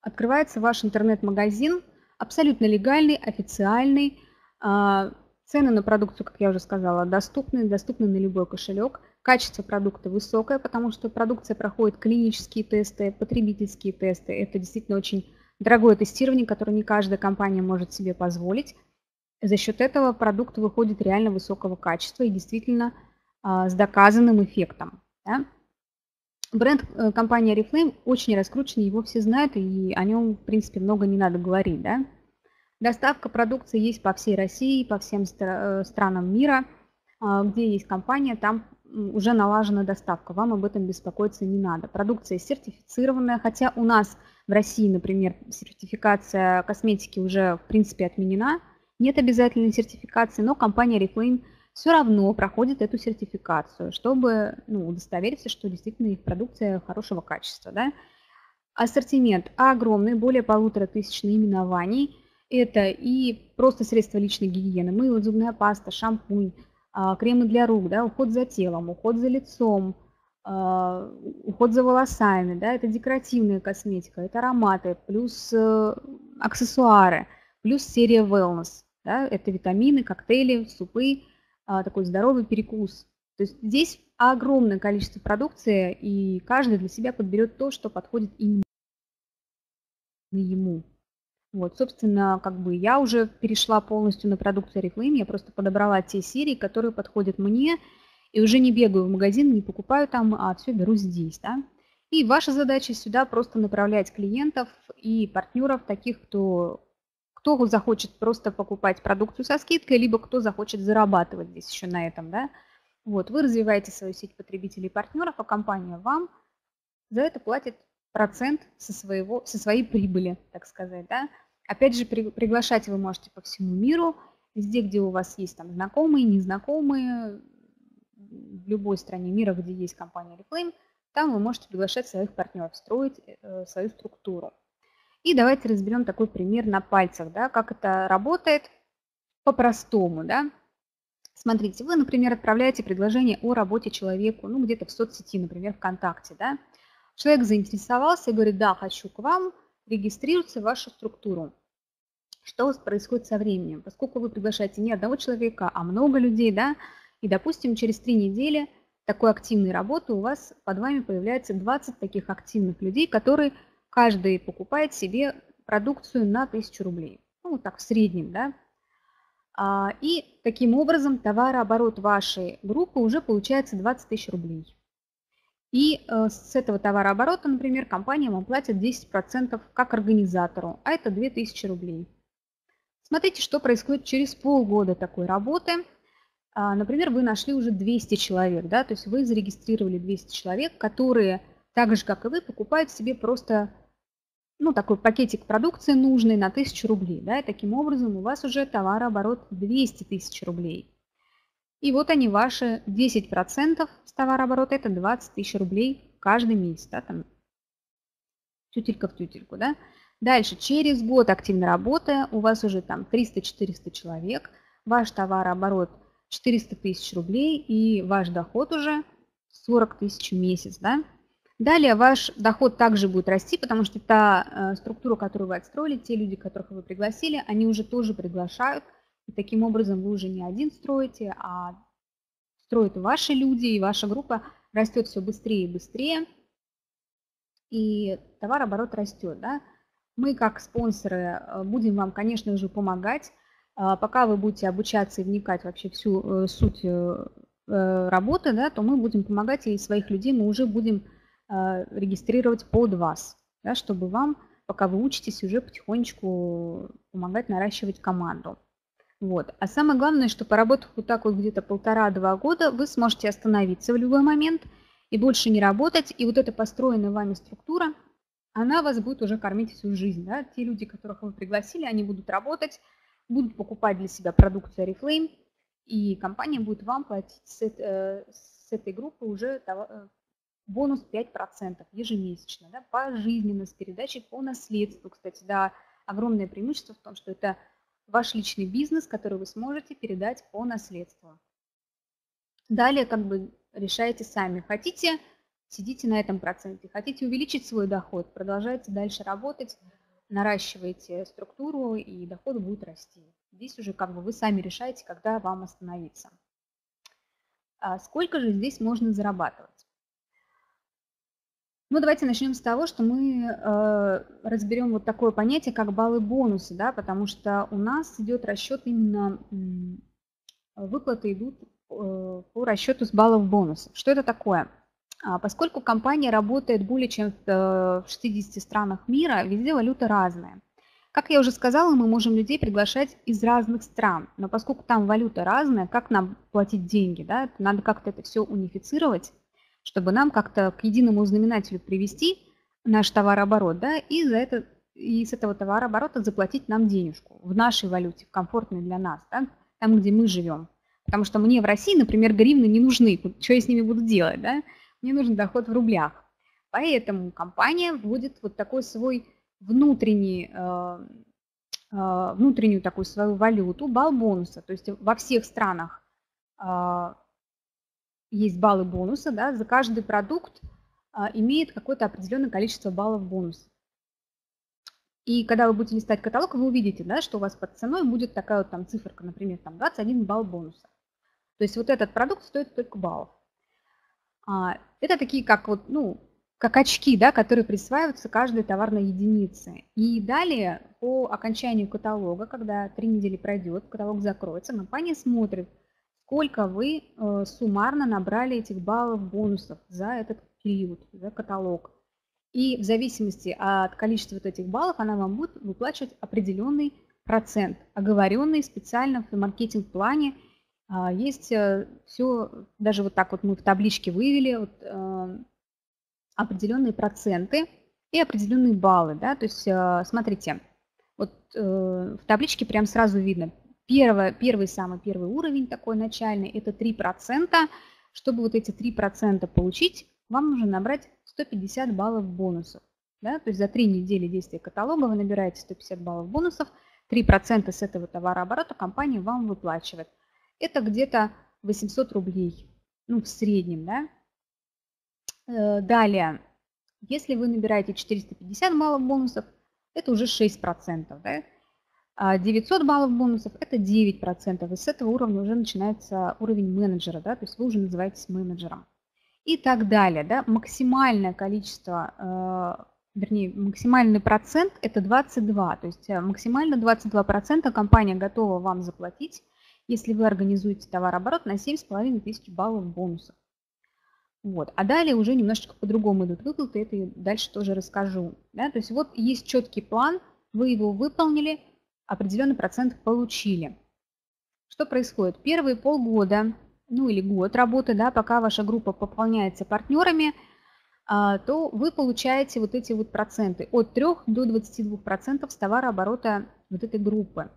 открывается ваш интернет-магазин, абсолютно легальный, официальный. Цены на продукцию, как я уже сказала, доступны на любой кошелек. Качество продукта высокое, потому что продукция проходит клинические тесты, потребительские тесты. Это действительно очень дорогое тестирование, которое не каждая компания может себе позволить. За счет этого продукт выходит реально высокого качества и действительно с доказанным эффектом. Да? Бренд компании Oriflame очень раскручен, его все знают, и о нем, в принципе, много не надо говорить. Да? Доставка продукции есть по всей России, по всем странам мира. Где есть компания, там уже налажена доставка, вам об этом беспокоиться не надо. Продукция сертифицированная, хотя у нас в России, например, сертификация косметики уже, в принципе, отменена. Нет обязательной сертификации, но компания Oriflame все равно проходит эту сертификацию, чтобы удостовериться, что действительно их продукция хорошего качества. Да? Ассортимент огромный, более 1500 наименований. Это и просто средства личной гигиены, мыло, зубная паста, шампунь, кремы для рук, да, уход за телом, уход за лицом, уход за волосами, да, это декоративная косметика, это ароматы, плюс аксессуары, плюс серия wellness, да, это витамины, коктейли, супы, такой здоровый перекус. То есть здесь огромное количество продукции, и каждый для себя подберет то, что подходит именно ему. Вот, собственно, как бы я уже перешла полностью на продукцию Oriflame, я просто подобрала те серии, которые подходят мне, и уже не бегаю в магазин, не покупаю там, а все беру здесь. Да? И ваша задача сюда просто направлять клиентов и партнеров, таких, кто захочет просто покупать продукцию со скидкой, либо кто захочет зарабатывать здесь еще на этом. Да? Вот, вы развиваете свою сеть потребителей и партнеров, а компания вам за это платит процент со своей прибыли, так сказать. Да? Опять же, приглашать вы можете по всему миру, везде, где у вас есть там знакомые, незнакомые, в любой стране мира, где есть компания Oriflame, там вы можете приглашать своих партнеров, строить свою структуру. И давайте разберем такой пример на пальцах, да, как это работает по-простому. Да? Смотрите, вы, например, отправляете предложение о работе человеку, ну, где-то в соцсети, например, ВКонтакте, да? Человек заинтересовался и говорит: да, хочу к вам, регистрируется в вашу структуру. Что происходит со временем? Поскольку вы приглашаете не одного человека, а много людей, да, и, допустим, через 3 недели такой активной работы у вас под вами появляется 20 таких активных людей, которые каждый покупает себе продукцию на 1000 рублей. Ну, вот так в среднем, да. И таким образом товарооборот вашей группы уже получается 20 000 рублей. И с этого товарооборота, например, компания вам платит 10% как организатору, а это 2000 рублей. Смотрите, что происходит через полгода такой работы. Например, вы нашли уже 200 человек, да, то есть вы зарегистрировали 200 человек, которые, так же как и вы, покупают себе просто, ну, такой пакетик продукции нужный на 1000 рублей. Да, и таким образом у вас уже товарооборот 200 000 рублей. И вот они, ваши 10% с товарооборота, это 20 000 рублей каждый месяц. Да, там, тютелька в тютельку. Да? Дальше, через год активной работы у вас уже там 300-400 человек, ваш товарооборот 400 000 рублей и ваш доход уже 40 000 в месяц. Да? Далее ваш доход также будет расти, потому что та структура, которую вы отстроили, те люди, которых вы пригласили, они уже тоже приглашают. И таким образом вы уже не один строите, а строят ваши люди, и ваша группа растет все быстрее и быстрее, и товарооборот растет. Да? Мы, как спонсоры, будем вам, конечно же, помогать, пока вы будете обучаться и вникать вообще всю суть работы, да, то мы будем помогать, и своих людей мы уже будем регистрировать под вас, да, чтобы вам, пока вы учитесь, уже потихонечку помогать наращивать команду. Вот. А самое главное, что поработав вот так вот где-то 1,5-2 года, вы сможете остановиться в любой момент и больше не работать. И вот эта построенная вами структура, она вас будет уже кормить всю жизнь. Да? Те люди, которых вы пригласили, они будут работать, будут покупать для себя продукцию Oriflame, и компания будет вам платить с этой группы уже бонус 5% ежемесячно, да? Пожизненно, с передачей по наследству. Кстати, да, огромное преимущество в том, что это ваш личный бизнес, который вы сможете передать по наследству. Далее, как бы решаете сами, хотите сидите на этом проценте. Хотите увеличить свой доход, продолжайте дальше работать, наращиваете структуру, и доходы будут расти. Здесь уже как бы вы сами решаете, когда вам остановиться. А сколько же здесь можно зарабатывать? Ну, давайте начнем с того, что мы разберем вот такое понятие, как баллы-бонусы, да, потому что у нас идет расчет именно, выплаты идут по расчету с баллов-бонусов. Что это такое? Поскольку компания работает более чем в 60 странах мира, везде валюта разная. Как я уже сказала, мы можем людей приглашать из разных стран, но поскольку там валюта разная, как нам платить деньги, да? Надо как-то это все унифицировать, чтобы нам как-то к единому знаменателю привести наш товарооборот, да, и за это, и с этого товарооборота заплатить нам денежку в нашей валюте, в комфортной для нас, да, там, где мы живем. Потому что мне в России, например, гривны не нужны, что я с ними буду делать, да? Мне нужен доход в рублях. Поэтому компания вводит вот такой свой внутреннюю такую свою валюту, балл бонуса. То есть во всех странах есть баллы бонуса, да, за каждый продукт имеет какое-то определенное количество баллов бонуса. И когда вы будете листать каталог, вы увидите, да, что у вас под ценой будет такая вот там циферка, например, там 21 балл бонуса. То есть вот этот продукт стоит только баллов. Это такие как вот, ну, как очки, да, которые присваиваются каждой товарной единице. И далее по окончанию каталога, когда 3 недели пройдет, каталог закроется, компания смотрит, сколько вы суммарно набрали этих баллов бонусов за этот период, за каталог. И в зависимости от количества вот этих баллов она вам будет выплачивать определенный процент, оговоренный специально в маркетинг-плане. Есть все, даже вот так вот мы в табличке вывели вот, определенные проценты и определенные баллы. Да? То есть смотрите, вот в табличке прям сразу видно. Самый первый уровень такой начальный, это 3%. Чтобы вот эти 3% получить, вам нужно набрать 150 баллов бонусов. Да? То есть за 3 недели действия каталога вы набираете 150 баллов бонусов, 3% с этого товарооборота компания вам выплачивает. Это где-то 800 рублей, ну, в среднем. Да? Далее, если вы набираете 450 баллов бонусов, это уже 6%. Да? 900 баллов бонусов – это 9%. И с этого уровня уже начинается уровень менеджера, да, то есть вы уже называетесь менеджером. И так далее. Да. Максимальное количество, вернее, максимальный процент – это 22. То есть максимально 22% компания готова вам заплатить, если вы организуете товарооборот на 7500 баллов бонусов. Вот. А далее уже немножечко по-другому идут выплаты, это я дальше тоже расскажу. Да. То есть вот есть четкий план, вы его выполнили, определенный процент получили. Что происходит? Первые полгода, ну или год работы, да, пока ваша группа пополняется партнерами, то вы получаете вот эти вот проценты от 3 до 22% с товарооборота вот этой группы.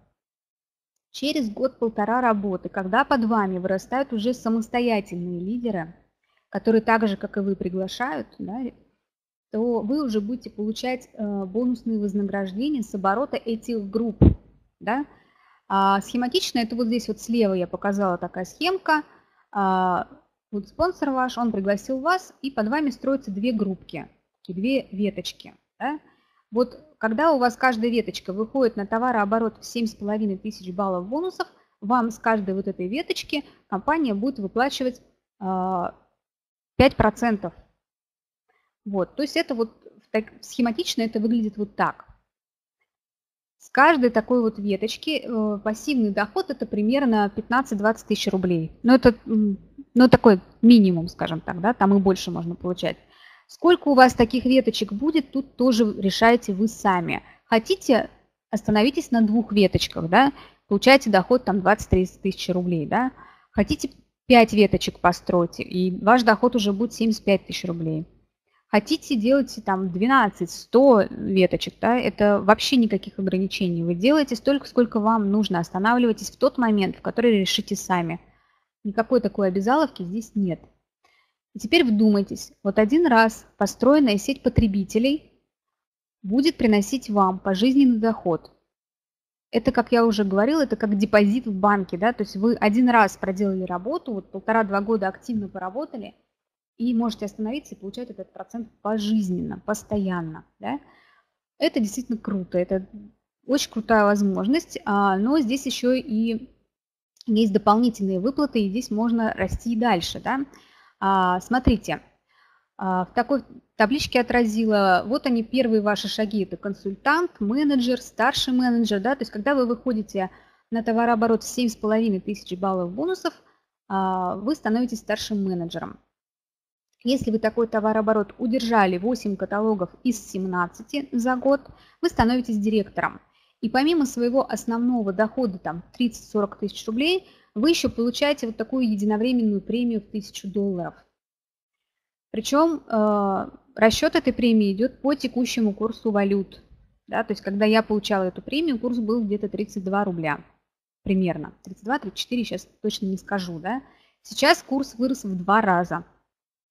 Через год-полтора работы, когда под вами вырастают уже самостоятельные лидеры, которые так же, как и вы, приглашают, да, то вы уже будете получать бонусные вознаграждения с оборота этих групп. Да? Схематично, это вот здесь вот слева я показала такая схемка. Вот спонсор ваш, он пригласил вас, и под вами строятся 2 группки, такие 2 веточки. Да? Вот когда у вас каждая веточка выходит на товарооборот в 7500 баллов бонусов, вам с каждой вот этой веточки компания будет выплачивать 5%. Вот, то есть это вот так, схематично это выглядит вот так. С каждой такой вот веточки пассивный доход это примерно 15-20 тысяч рублей. Но это, ну, такой минимум, скажем так, да, там и больше можно получать. Сколько у вас таких веточек будет, тут тоже решаете вы сами. Хотите, остановитесь на 2 веточках, да, получаете доход там 20-30 тысяч рублей, да. Хотите 5 веточек постройте, и ваш доход уже будет 75 тысяч рублей. Хотите, делайте там 12, 100 веточек, да, это вообще никаких ограничений. Вы делаете столько, сколько вам нужно, останавливайтесь в тот момент, в который решите сами. Никакой такой обязаловки здесь нет. И теперь вдумайтесь, вот один раз построенная сеть потребителей будет приносить вам пожизненный доход. Это, как я уже говорила, это как депозит в банке, да, то есть вы один раз проделали работу, вот 1,5-2 года активно поработали, и можете остановиться и получать этот процент пожизненно, постоянно. Да? Это действительно круто, это очень крутая возможность, но здесь еще и есть дополнительные выплаты, и здесь можно расти и дальше. Да? Смотрите, в такой табличке отразила, вот они первые ваши шаги, это консультант, менеджер, старший менеджер. Да? То есть когда вы выходите на товарооборот 7500 баллов бонусов, вы становитесь старшим менеджером. Если вы такой товарооборот удержали 8 каталогов из 17 за год, вы становитесь директором. И помимо своего основного дохода, там 30-40 тысяч рублей, вы еще получаете вот такую единовременную премию в $1000. Причем расчет этой премии идет по текущему курсу валют. Да, то есть когда я получала эту премию, курс был где-то 32 рубля примерно. 32-34, сейчас точно не скажу. Да? Сейчас курс вырос в 2 раза.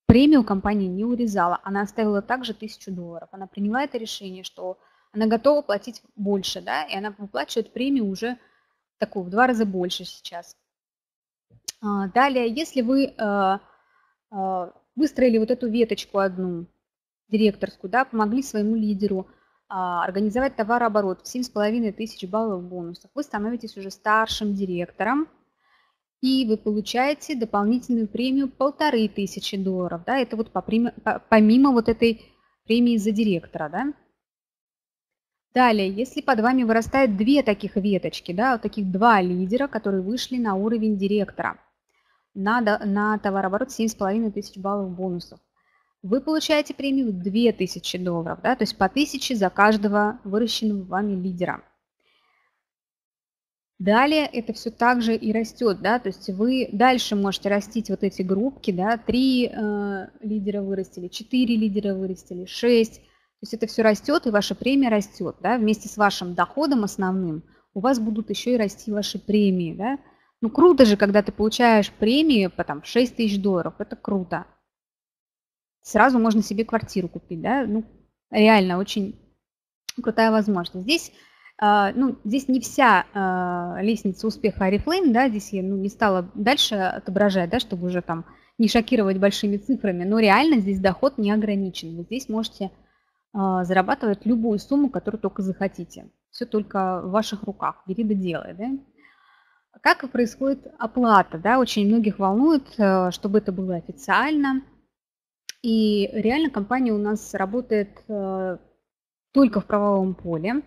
Премию компания не урезала, она оставила также $1000. Она приняла это решение, что она готова платить больше, да, и она выплачивает премию уже такую в 2 раза больше сейчас. Далее, если вы выстроили вот эту веточку одну, директорскую, да, помогли своему лидеру организовать товарооборот в 7500 баллов бонусов, вы становитесь уже старшим директором, и вы получаете дополнительную премию $1500, да, это вот помимо вот этой премии за директора, да. Далее, если под вами вырастает 2 таких веточки, да, вот таких 2 лидера, которые вышли на уровень директора, на товарооборот 7500 баллов бонусов, вы получаете премию $2000, да, то есть по 1000 за каждого выращенного вами лидера. Далее это все также и растет, да, то есть вы дальше можете растить вот эти группки, да, 3 лидера вырастили, 4 лидера вырастили, 6, то есть это все растет, и ваша премия растет, да, вместе с вашим доходом основным у вас будут еще и расти ваши премии, да. Ну круто же, когда ты получаешь премию по там $6000, это круто. Сразу можно себе квартиру купить, да, ну реально очень крутая возможность. Здесь ну, здесь не вся лестница успеха Oriflame, да, здесь я не стала дальше отображать, да, чтобы уже там не шокировать большими цифрами, но реально здесь доход не ограничен. Вы здесь можете зарабатывать любую сумму, которую только захотите. Все только в ваших руках, бери да делай. Да? Как происходит оплата? Да? Очень многих волнует, чтобы это было официально. И реально компания у нас работает только в правовом поле.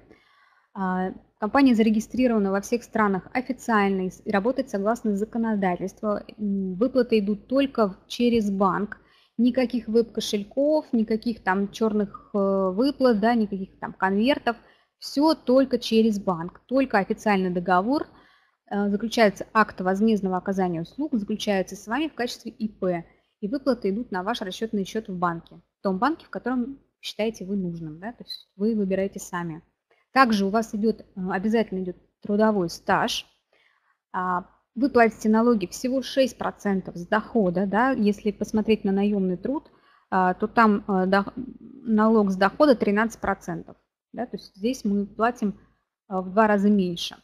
Компания зарегистрирована во всех странах официально и работает согласно законодательству. Выплаты идут только через банк. Никаких веб-кошельков, никаких там черных выплат, да, никаких там конвертов. Все только через банк. Только официальный договор. Заключается акт возмездного оказания услуг, заключается с вами в качестве ИП. И выплаты идут на ваш расчетный счет в банке. В том банке, в котором считаете вы нужным. Да, то есть вы выбираете сами. Также у вас идет, обязательно идет трудовой стаж. Вы платите налоги всего 6% с дохода. Да? Если посмотреть на наемный труд, то там налог с дохода 13%. Да? То есть здесь мы платим в 2 раза меньше.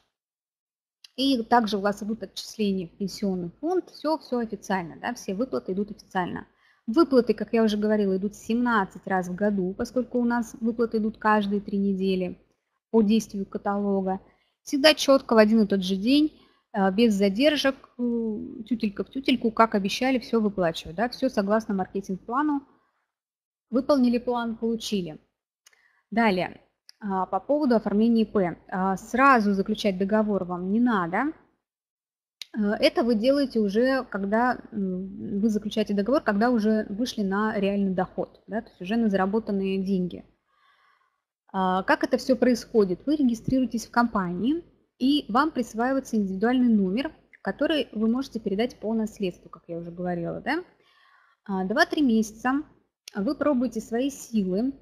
И также у вас идут отчисления в пенсионный фонд. Все официально. Да? Все выплаты идут официально. Выплаты, как я уже говорила, идут 17 раз в году, поскольку у нас выплаты идут каждые 3 недели. По действию каталога, всегда четко в один и тот же день, без задержек, тютелька в тютельку, как обещали, все выплачивают, да, все согласно маркетинг-плану, выполнили план, получили. Далее, по поводу оформления ИП, сразу заключать договор вам не надо, это вы делаете уже, когда вы заключаете договор, когда уже вышли на реальный доход, да, то есть уже на заработанные деньги. Как это все происходит? Вы регистрируетесь в компании, и вам присваивается индивидуальный номер, который вы можете передать по наследству, как я уже говорила. Да? 2-3 месяца вы пробуете свои силы,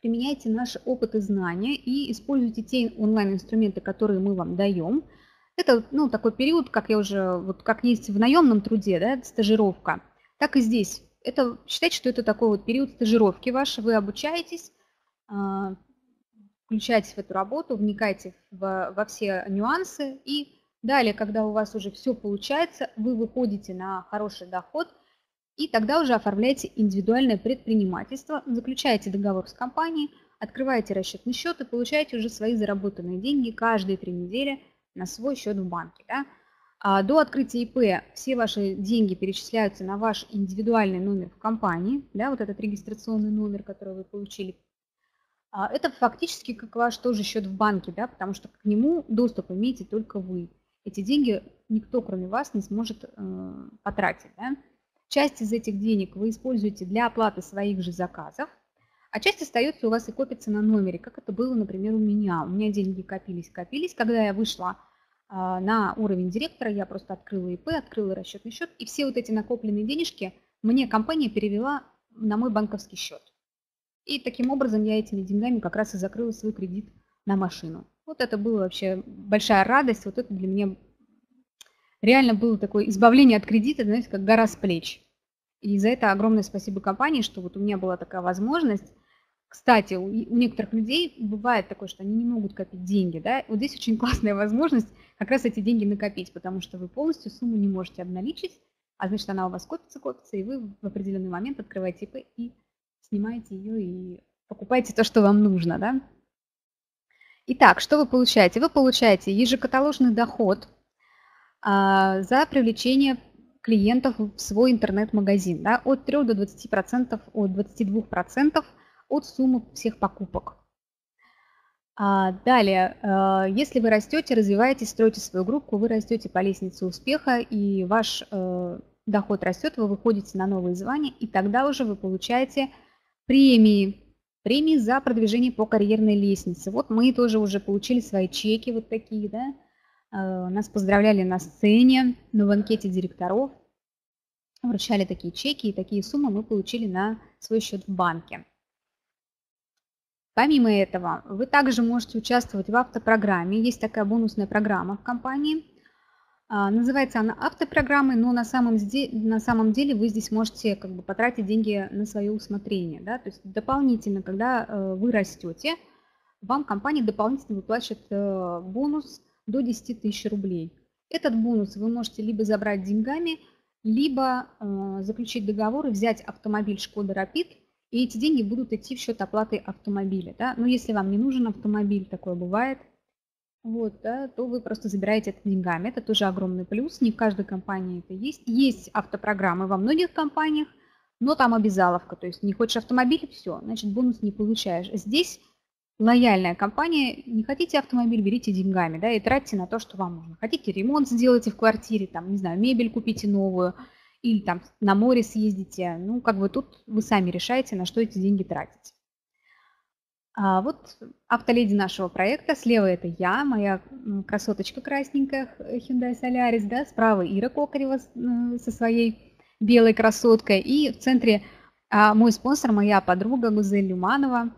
применяете наши опыт и знания и используете те онлайн-инструменты, которые мы вам даем. Это, ну, такой период, как я уже, вот как есть в наемном труде, да, стажировка, так и здесь. Это, считайте, что это такой вот период стажировки ваш, вы обучаетесь, включайтесь в эту работу, вникайте во все нюансы, и далее, когда у вас уже все получается, вы выходите на хороший доход И тогда уже оформляете индивидуальное предпринимательство, заключаете договор с компанией, открываете расчетный счет и получаете уже свои заработанные деньги каждые 3 недели на свой счет в банке. Да? А до открытия ИП все ваши деньги перечисляются на ваш индивидуальный номер в компании, да, вот этот регистрационный номер, который вы получили. Это фактически как ваш тоже счет в банке, да, потому что к нему доступ имеете только вы. Эти деньги никто, кроме вас, не сможет потратить. Да? Часть из этих денег вы используете для оплаты своих же заказов, а часть остается у вас и копится на номере, как это было, например, у меня. У меня деньги копились. Когда я вышла на уровень директора, я просто открыла ИП, открыла расчетный счет, и все вот эти накопленные денежки мне компания перевела на мой банковский счет. И таким образом я этими деньгами как раз и закрыла свой кредит на машину. Вот это была вообще большая радость, вот это для меня реально было такое избавление от кредита, знаете, как гора с плеч. И за это огромное спасибо компании, что вот у меня была такая возможность. Кстати, у некоторых людей бывает такое, что они не могут копить деньги, да, вот здесь очень классная возможность как раз эти деньги накопить, потому что вы полностью сумму не можете обналичить, а значит она у вас копится, и вы в определенный момент открываете ИП и снимаете ее и покупаете то, что вам нужно, да. Итак, что вы получаете? Вы получаете ежекаталожный доход за привлечение клиентов в свой интернет-магазин, да, от 3 до 20%, от 22% от суммы всех покупок. Далее, если вы растете, развиваетесь, строите свою группу, вы растете по лестнице успеха, и ваш доход растет, вы выходите на новые звания, и тогда уже вы получаете премии за продвижение по карьерной лестнице. Вот мы тоже уже получили свои чеки вот такие, да, нас поздравляли на сцене, на банкете директоров, вручали такие чеки, и такие суммы мы получили на свой счет в банке. Помимо этого, вы также можете участвовать в автопрограмме, есть такая бонусная программа в компании, называется она автопрограммой, но на самом деле вы здесь можете как бы потратить деньги на свое усмотрение. Да? То есть дополнительно, когда вы растете, вам компания дополнительно выплачивает бонус до 10 тысяч рублей. Этот бонус вы можете либо забрать деньгами, либо заключить договор и взять автомобиль Шкода Рапид, и эти деньги будут идти в счет оплаты автомобиля. Да? Но если вам не нужен автомобиль, такое бывает, вот, да, то вы просто забираете это деньгами. Это тоже огромный плюс, не в каждой компании это есть. Есть автопрограммы во многих компаниях, но там обязаловка, то есть не хочешь автомобиль, все, значит бонус не получаешь. Здесь лояльная компания, не хотите автомобиль, берите деньгами, да, и тратьте на то, что вам нужно. Хотите ремонт сделайте в квартире, там, не знаю, мебель купите новую, или там на море съездите, ну, как бы тут вы сами решаете, на что эти деньги тратить. А вот автоледи нашего проекта, слева это я, моя красоточка красненькая Hyundai Solaris, да, справа Ира Кокарева со своей белой красоткой, и в центре мой спонсор, моя подруга Гузель Люманова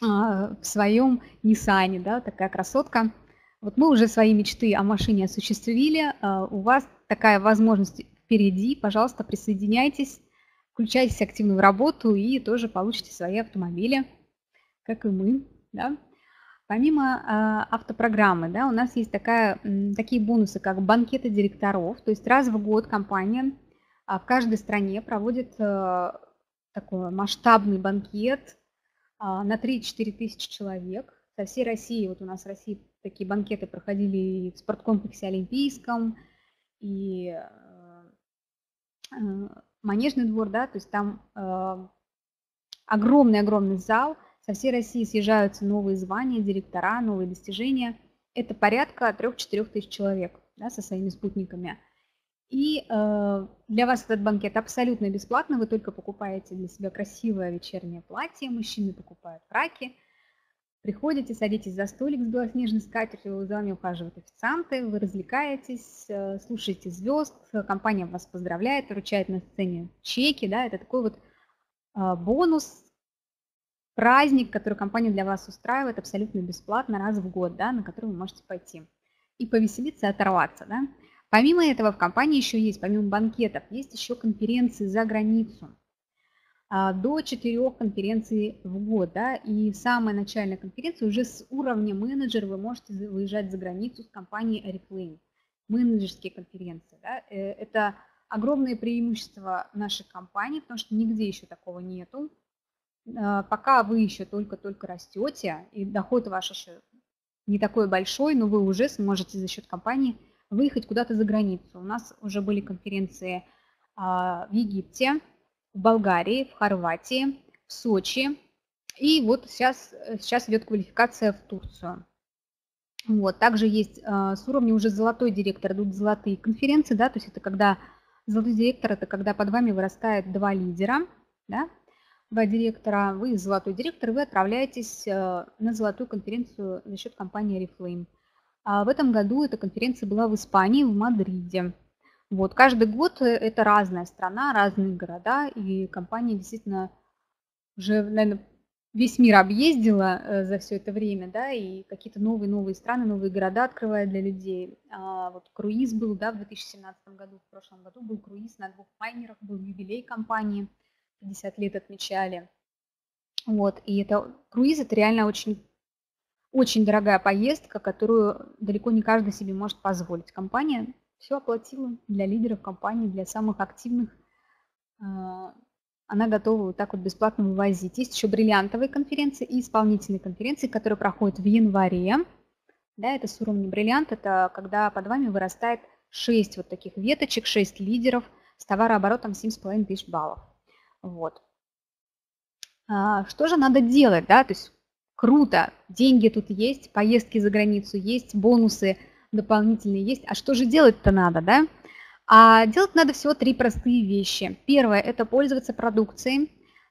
в своем Ниссане, да, такая красотка. Вот мы уже свои мечты о машине осуществили, у вас такая возможность впереди, пожалуйста, присоединяйтесь, включайтесь активно в работу и тоже получите свои автомобили, как и мы, да. Помимо автопрограммы, да, у нас есть такие бонусы, как банкеты директоров, то есть раз в год компания в каждой стране проводит такой масштабный банкет на 3-4 тысячи человек. Со всей России, вот у нас в России такие банкеты проходили и в спорткомплексе Олимпийском, и Манежный двор, да, то есть там огромный-огромный зал. Со всей России съезжаются новые звания, директора, новые достижения. Это порядка 3-4 тысяч человек, да, со своими спутниками. И для вас этот банкет абсолютно бесплатно. Вы только покупаете для себя красивое вечернее платье, мужчины покупают фраки. Приходите, садитесь за столик с белоснежной скатертью, за вами ухаживают официанты, вы развлекаетесь, слушаете звезд, компания вас поздравляет, вручает на сцене чеки. Да, это такой вот бонус, праздник, который компания для вас устраивает абсолютно бесплатно раз в год, да, на который вы можете пойти и повеселиться, и оторваться. Да. Помимо этого в компании еще есть, помимо банкетов, есть еще конференции за границу. До 4 конференций в год. Да, и самая начальная конференция уже с уровня менеджера вы можете выезжать за границу с компанией Oriflame. Менеджерские конференции. Да, это огромное преимущество нашей компании, потому что нигде еще такого нету. Пока вы еще только-только растете, и доход ваш еще не такой большой, но вы уже сможете за счет компании выехать куда-то за границу. У нас уже были конференции в Египте, в Болгарии, в Хорватии, в Сочи. И вот сейчас идет квалификация в Турцию. Вот, также есть с уровня уже золотой директор, идут золотые конференции, да, то есть это когда золотой директор, это когда под вами вырастает два лидера, да, два директора, вы золотой директор, вы отправляетесь на золотую конференцию за счет компании Oriflame. А в этом году эта конференция была в Испании, в Мадриде. Вот, каждый год это разная страна, разные города, и компания действительно уже, наверное, весь мир объездила за все это время, да, и какие-то новые страны, новые города открывает для людей. Вот круиз был, да, в 2017 году, в прошлом году был круиз на двух лайнерах, был юбилей компании, 50 лет отмечали. Вот, и это круиз, это реально очень, очень дорогая поездка, которую далеко не каждый себе может позволить. Компания все оплатила для лидеров компании, для самых активных. Она готова вот так вот бесплатно вывозить. Есть еще бриллиантовые конференции и исполнительные конференции, которые проходят в январе. Да, это с уровня бриллиант, это когда под вами вырастает 6 вот таких веточек, 6 лидеров с товарооборотом 7,5 тысяч баллов. Вот. Что же надо делать? Да? То есть круто, деньги тут есть, поездки за границу есть, бонусы дополнительные есть. А что же делать-то надо? Да? А делать надо всего три простые вещи. Первое – это пользоваться продукцией,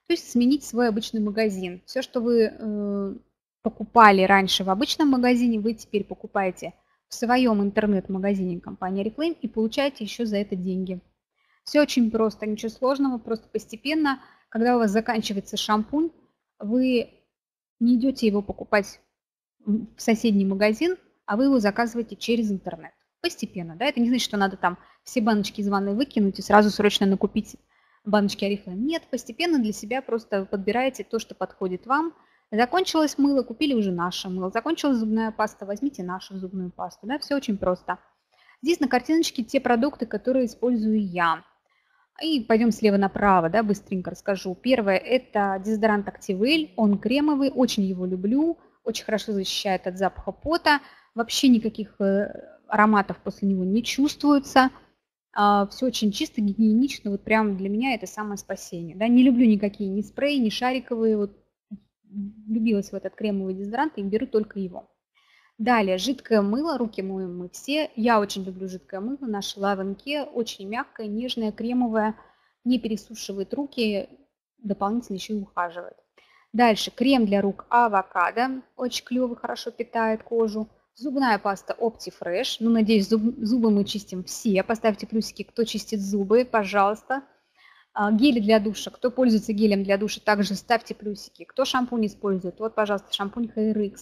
то есть сменить свой обычный магазин. Все, что вы покупали раньше в обычном магазине, вы теперь покупаете в своем интернет-магазине компании Oriflame и получаете еще за это деньги. Все очень просто, ничего сложного, просто постепенно, когда у вас заканчивается шампунь, вы не идете его покупать в соседний магазин, а вы его заказываете через интернет. Постепенно, да, это не значит, что надо там все баночки из ванной выкинуть и сразу срочно накупить баночки Oriflame. Нет, постепенно для себя просто подбираете то, что подходит вам. Закончилось мыло, купили уже наше мыло. Закончилась зубная паста, возьмите нашу зубную пасту, да, все очень просто. Здесь на картиночке те продукты, которые использую я. И пойдем слева направо, да, быстренько расскажу. Первое – это дезодорант Activale, он кремовый, очень его люблю, очень хорошо защищает от запаха пота, вообще никаких ароматов после него не чувствуется, все очень чисто, гигиенично, вот прям для меня это самое спасение. Да, не люблю никакие ни спреи, ни шариковые, вот влюбилась в этот кремовый дезодорант и беру только его. Далее, жидкое мыло, руки моем мы все, я очень люблю жидкое мыло, наше лаванке, очень мягкое, нежное, кремовое, не пересушивает руки, дополнительно еще и ухаживает. Дальше, крем для рук авокадо, очень клево, хорошо питает кожу. Зубная паста OptiFresh. Ну, надеюсь, зубы мы чистим все. Поставьте плюсики, кто чистит зубы, пожалуйста. Гели для душа. Кто пользуется гелем для душа, также ставьте плюсики. Кто шампунь использует, вот, пожалуйста, шампунь HairX.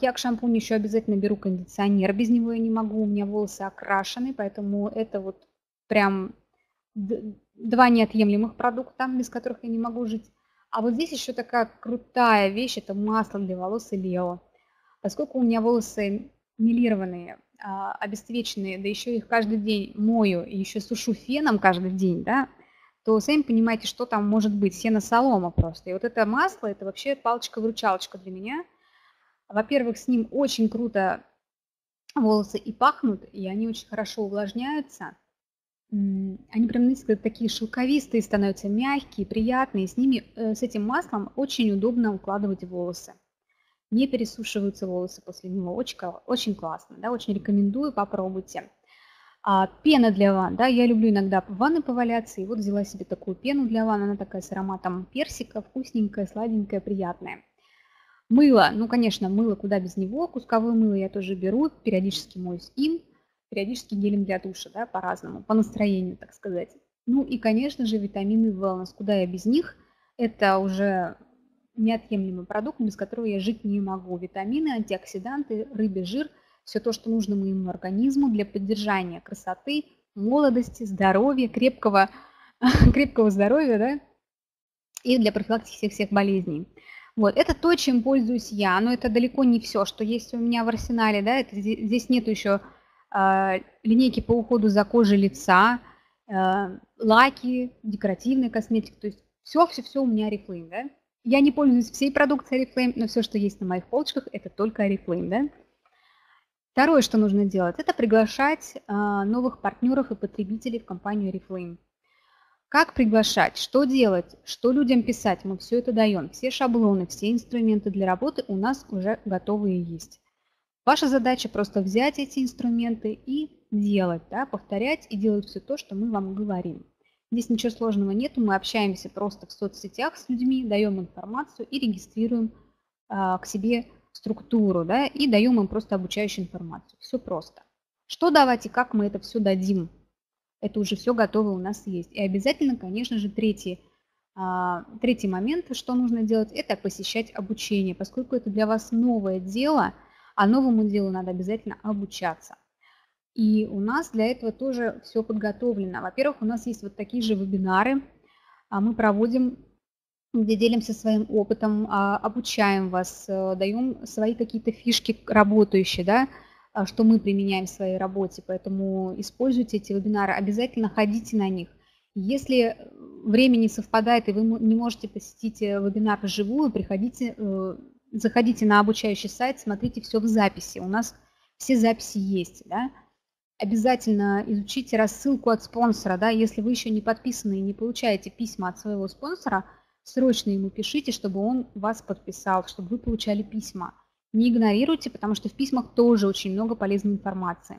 Я к шампуню еще обязательно беру кондиционер. Без него я не могу, у меня волосы окрашены, поэтому это вот прям два неотъемлемых продукта, без которых я не могу жить. А вот здесь еще такая крутая вещь, это масло для волос Лео. Поскольку у меня волосы мелированные, обесцвеченные, да еще их каждый день мою и еще сушу феном каждый день, да, то сами понимаете, что там может быть, сено-солома просто. И вот это масло, это вообще палочка-выручалочка для меня. Во-первых, с ним очень круто волосы и пахнут, и они очень хорошо увлажняются. Они прям такие шелковистые, становятся мягкие, приятные. С ними, с этим маслом очень удобно укладывать волосы. Не пересушиваются волосы после него. Очень классно, да, очень рекомендую, попробуйте. Пена для ванн, да, я люблю иногда в ванной поваляться, и вот взяла себе такую пену для ванны, она такая с ароматом персика, вкусненькая, сладенькая, приятная. Мыло, ну, конечно, мыло куда без него, кусковое мыло я тоже беру, периодически моюсь им, периодически гелем для душа, да, по-разному, по настроению, так сказать. Ну и, конечно же, витамины Wellness, куда я без них, это уже неотъемлемый продукт, без которого я жить не могу. Витамины, антиоксиданты, рыбий жир, все то, что нужно моему организму для поддержания красоты, молодости, здоровья, крепкого здоровья, да, и для профилактики всех болезней. Вот, это то, чем пользуюсь я, но это далеко не все, что есть у меня в арсенале, да, это, здесь нет еще линейки по уходу за кожей лица, лаки, декоративная косметика, то есть все у меня Oriflame, да. Я не пользуюсь всей продукцией Oriflame, но все, что есть на моих полочках, это только Oriflame, да. Второе, что нужно делать, это приглашать новых партнеров и потребителей в компанию Oriflame. Как приглашать, что делать, что людям писать, мы все это даем. Все шаблоны, все инструменты для работы у нас уже готовые есть. Ваша задача просто взять эти инструменты и делать, да, повторять и делать все то, что мы вам говорим. Здесь ничего сложного нет, мы общаемся просто в соцсетях с людьми, даем информацию и регистрируем к себе структуру, да, и даем им просто обучающую информацию. Все просто. Что давать и как мы это все дадим? Это уже все готово у нас есть. И обязательно, конечно же, третий момент, что нужно делать, это посещать обучение. Поскольку это для вас новое дело, а новому делу надо обязательно обучаться. И у нас для этого тоже все подготовлено. Во-первых, у нас есть вот такие же вебинары, мы проводим, где делимся своим опытом, обучаем вас, даем свои какие-то фишки работающие, да, что мы применяем в своей работе. Поэтому используйте эти вебинары, обязательно ходите на них. Если время не совпадает и вы не можете посетить вебинар вживую, приходите, заходите на обучающий сайт, смотрите все в записи. У нас все записи есть, да. Обязательно изучите рассылку от спонсора, да, если вы еще не подписаны и не получаете письма от своего спонсора, срочно ему пишите, чтобы он вас подписал, чтобы вы получали письма. Не игнорируйте, потому что в письмах тоже очень много полезной информации.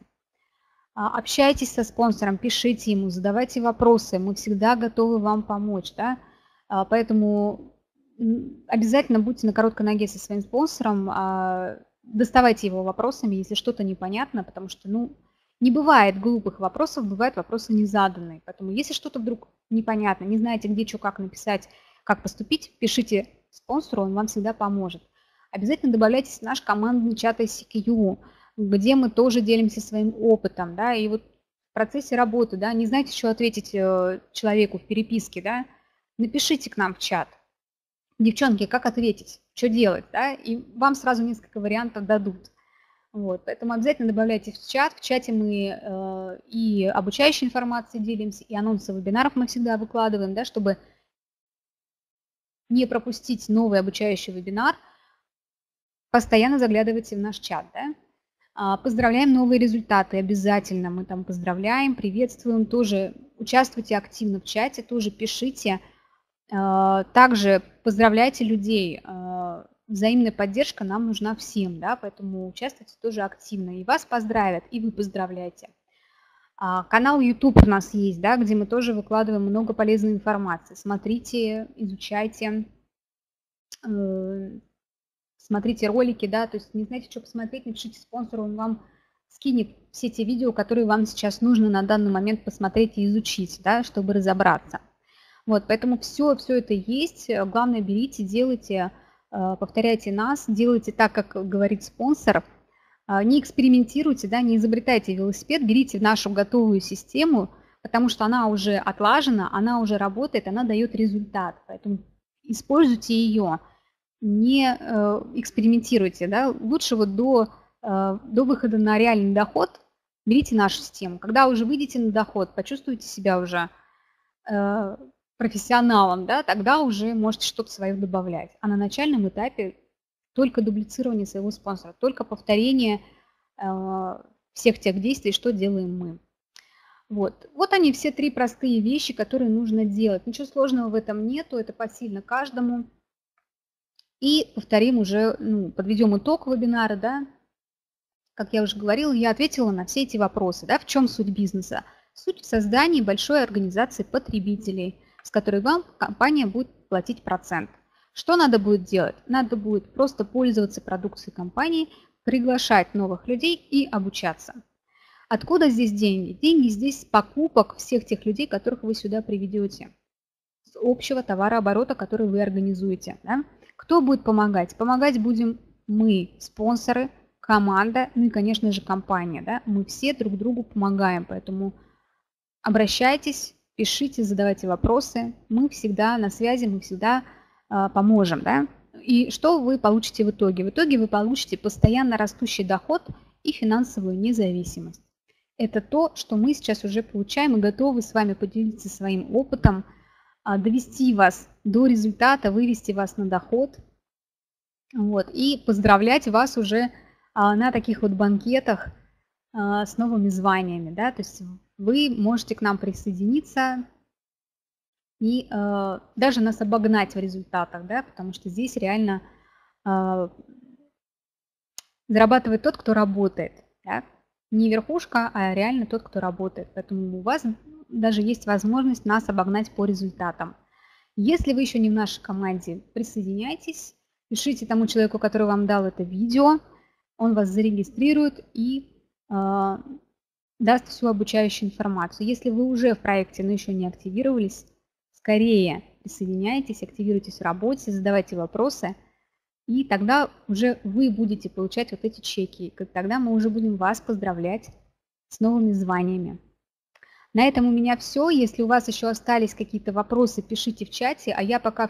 Общайтесь со спонсором, пишите ему, задавайте вопросы, мы всегда готовы вам помочь, да? Поэтому обязательно будьте на короткой ноге со своим спонсором, доставайте его вопросами, если что-то непонятно, потому что, ну, не бывает глупых вопросов, бывают вопросы незаданные. Поэтому если что-то вдруг непонятно, не знаете, где, что, как написать, как поступить, пишите спонсору, он вам всегда поможет. Обязательно добавляйтесь в наш командный чат ICQ, где мы тоже делимся своим опытом. Да, и вот в процессе работы, да, не знаете, что ответить человеку в переписке, да, напишите к нам в чат. Девчонки, как ответить, что делать, да, и вам сразу несколько вариантов дадут. Вот, поэтому обязательно добавляйте в чат. В чате мы и обучающей информацией делимся, и анонсы вебинаров мы всегда выкладываем, да, чтобы не пропустить новый обучающий вебинар. Постоянно заглядывайте в наш чат. Да? Поздравляем новые результаты обязательно. Мы там поздравляем, приветствуем. Тоже участвуйте активно в чате, тоже пишите. Также поздравляйте людей. Взаимная поддержка нам нужна всем, да, поэтому участвуйте тоже активно. И вас поздравят, и вы поздравляете. Канал YouTube у нас есть, да, где мы тоже выкладываем много полезной информации. Смотрите, изучайте, смотрите ролики, да, то есть не знаете, что посмотреть, напишите спонсору, он вам скинет все те видео, которые вам сейчас нужно на данный момент посмотреть и изучить, да, чтобы разобраться. Вот, поэтому все это есть. Главное, берите, делайте. Повторяйте нас, делайте так, как говорит спонсор, не экспериментируйте, да, не изобретайте велосипед, берите нашу готовую систему, потому что она уже отлажена, она уже работает, она дает результат, поэтому используйте ее, не экспериментируйте, да, лучше вот до выхода на реальный доход берите нашу систему, когда уже выйдете на доход, почувствуете себя уже профессионалом, да, тогда уже можете что-то свое добавлять. А на начальном этапе только дублицирование своего спонсора, только повторение всех тех действий, что делаем мы. Вот они все три простые вещи, которые нужно делать. Ничего сложного в этом нету, это посильно каждому. И повторим уже, ну, подведем итог вебинара, да. Как я уже говорила, я ответила на все эти вопросы, да, в чем суть бизнеса. Суть в создании большой организации потребителей, с которой вам компания будет платить процент. Что надо будет делать? Надо будет просто пользоваться продукцией компании, приглашать новых людей и обучаться. Откуда здесь деньги? Деньги здесь с покупок всех тех людей, которых вы сюда приведете, с общего товарооборота, который вы организуете. Да? Кто будет помогать? Помогать будем мы, спонсоры, команда, ну и, конечно же, компания. Да? Мы все друг другу помогаем, поэтому обращайтесь. Пишите, задавайте вопросы, мы всегда на связи, мы всегда поможем. Да? И что вы получите в итоге? В итоге вы получите постоянно растущий доход и финансовую независимость. Это то, что мы сейчас уже получаем и готовы с вами поделиться своим опытом, довести вас до результата, вывести вас на доход. Вот, и поздравлять вас уже на таких вот банкетах с новыми званиями. Да? То есть вы можете к нам присоединиться и даже нас обогнать в результатах, да? Потому что здесь реально зарабатывает тот, кто работает. Да? Не верхушка, а реально тот, кто работает. Поэтому у вас даже есть возможность нас обогнать по результатам. Если вы еще не в нашей команде, присоединяйтесь, пишите тому человеку, который вам дал это видео, он вас зарегистрирует и даст всю обучающую информацию. Если вы уже в проекте, но еще не активировались, скорее присоединяйтесь, активируйтесь в работе, задавайте вопросы. И тогда уже вы будете получать вот эти чеки. И тогда мы уже будем вас поздравлять с новыми званиями. На этом у меня все. Если у вас еще остались какие-то вопросы, пишите в чате, а я пока...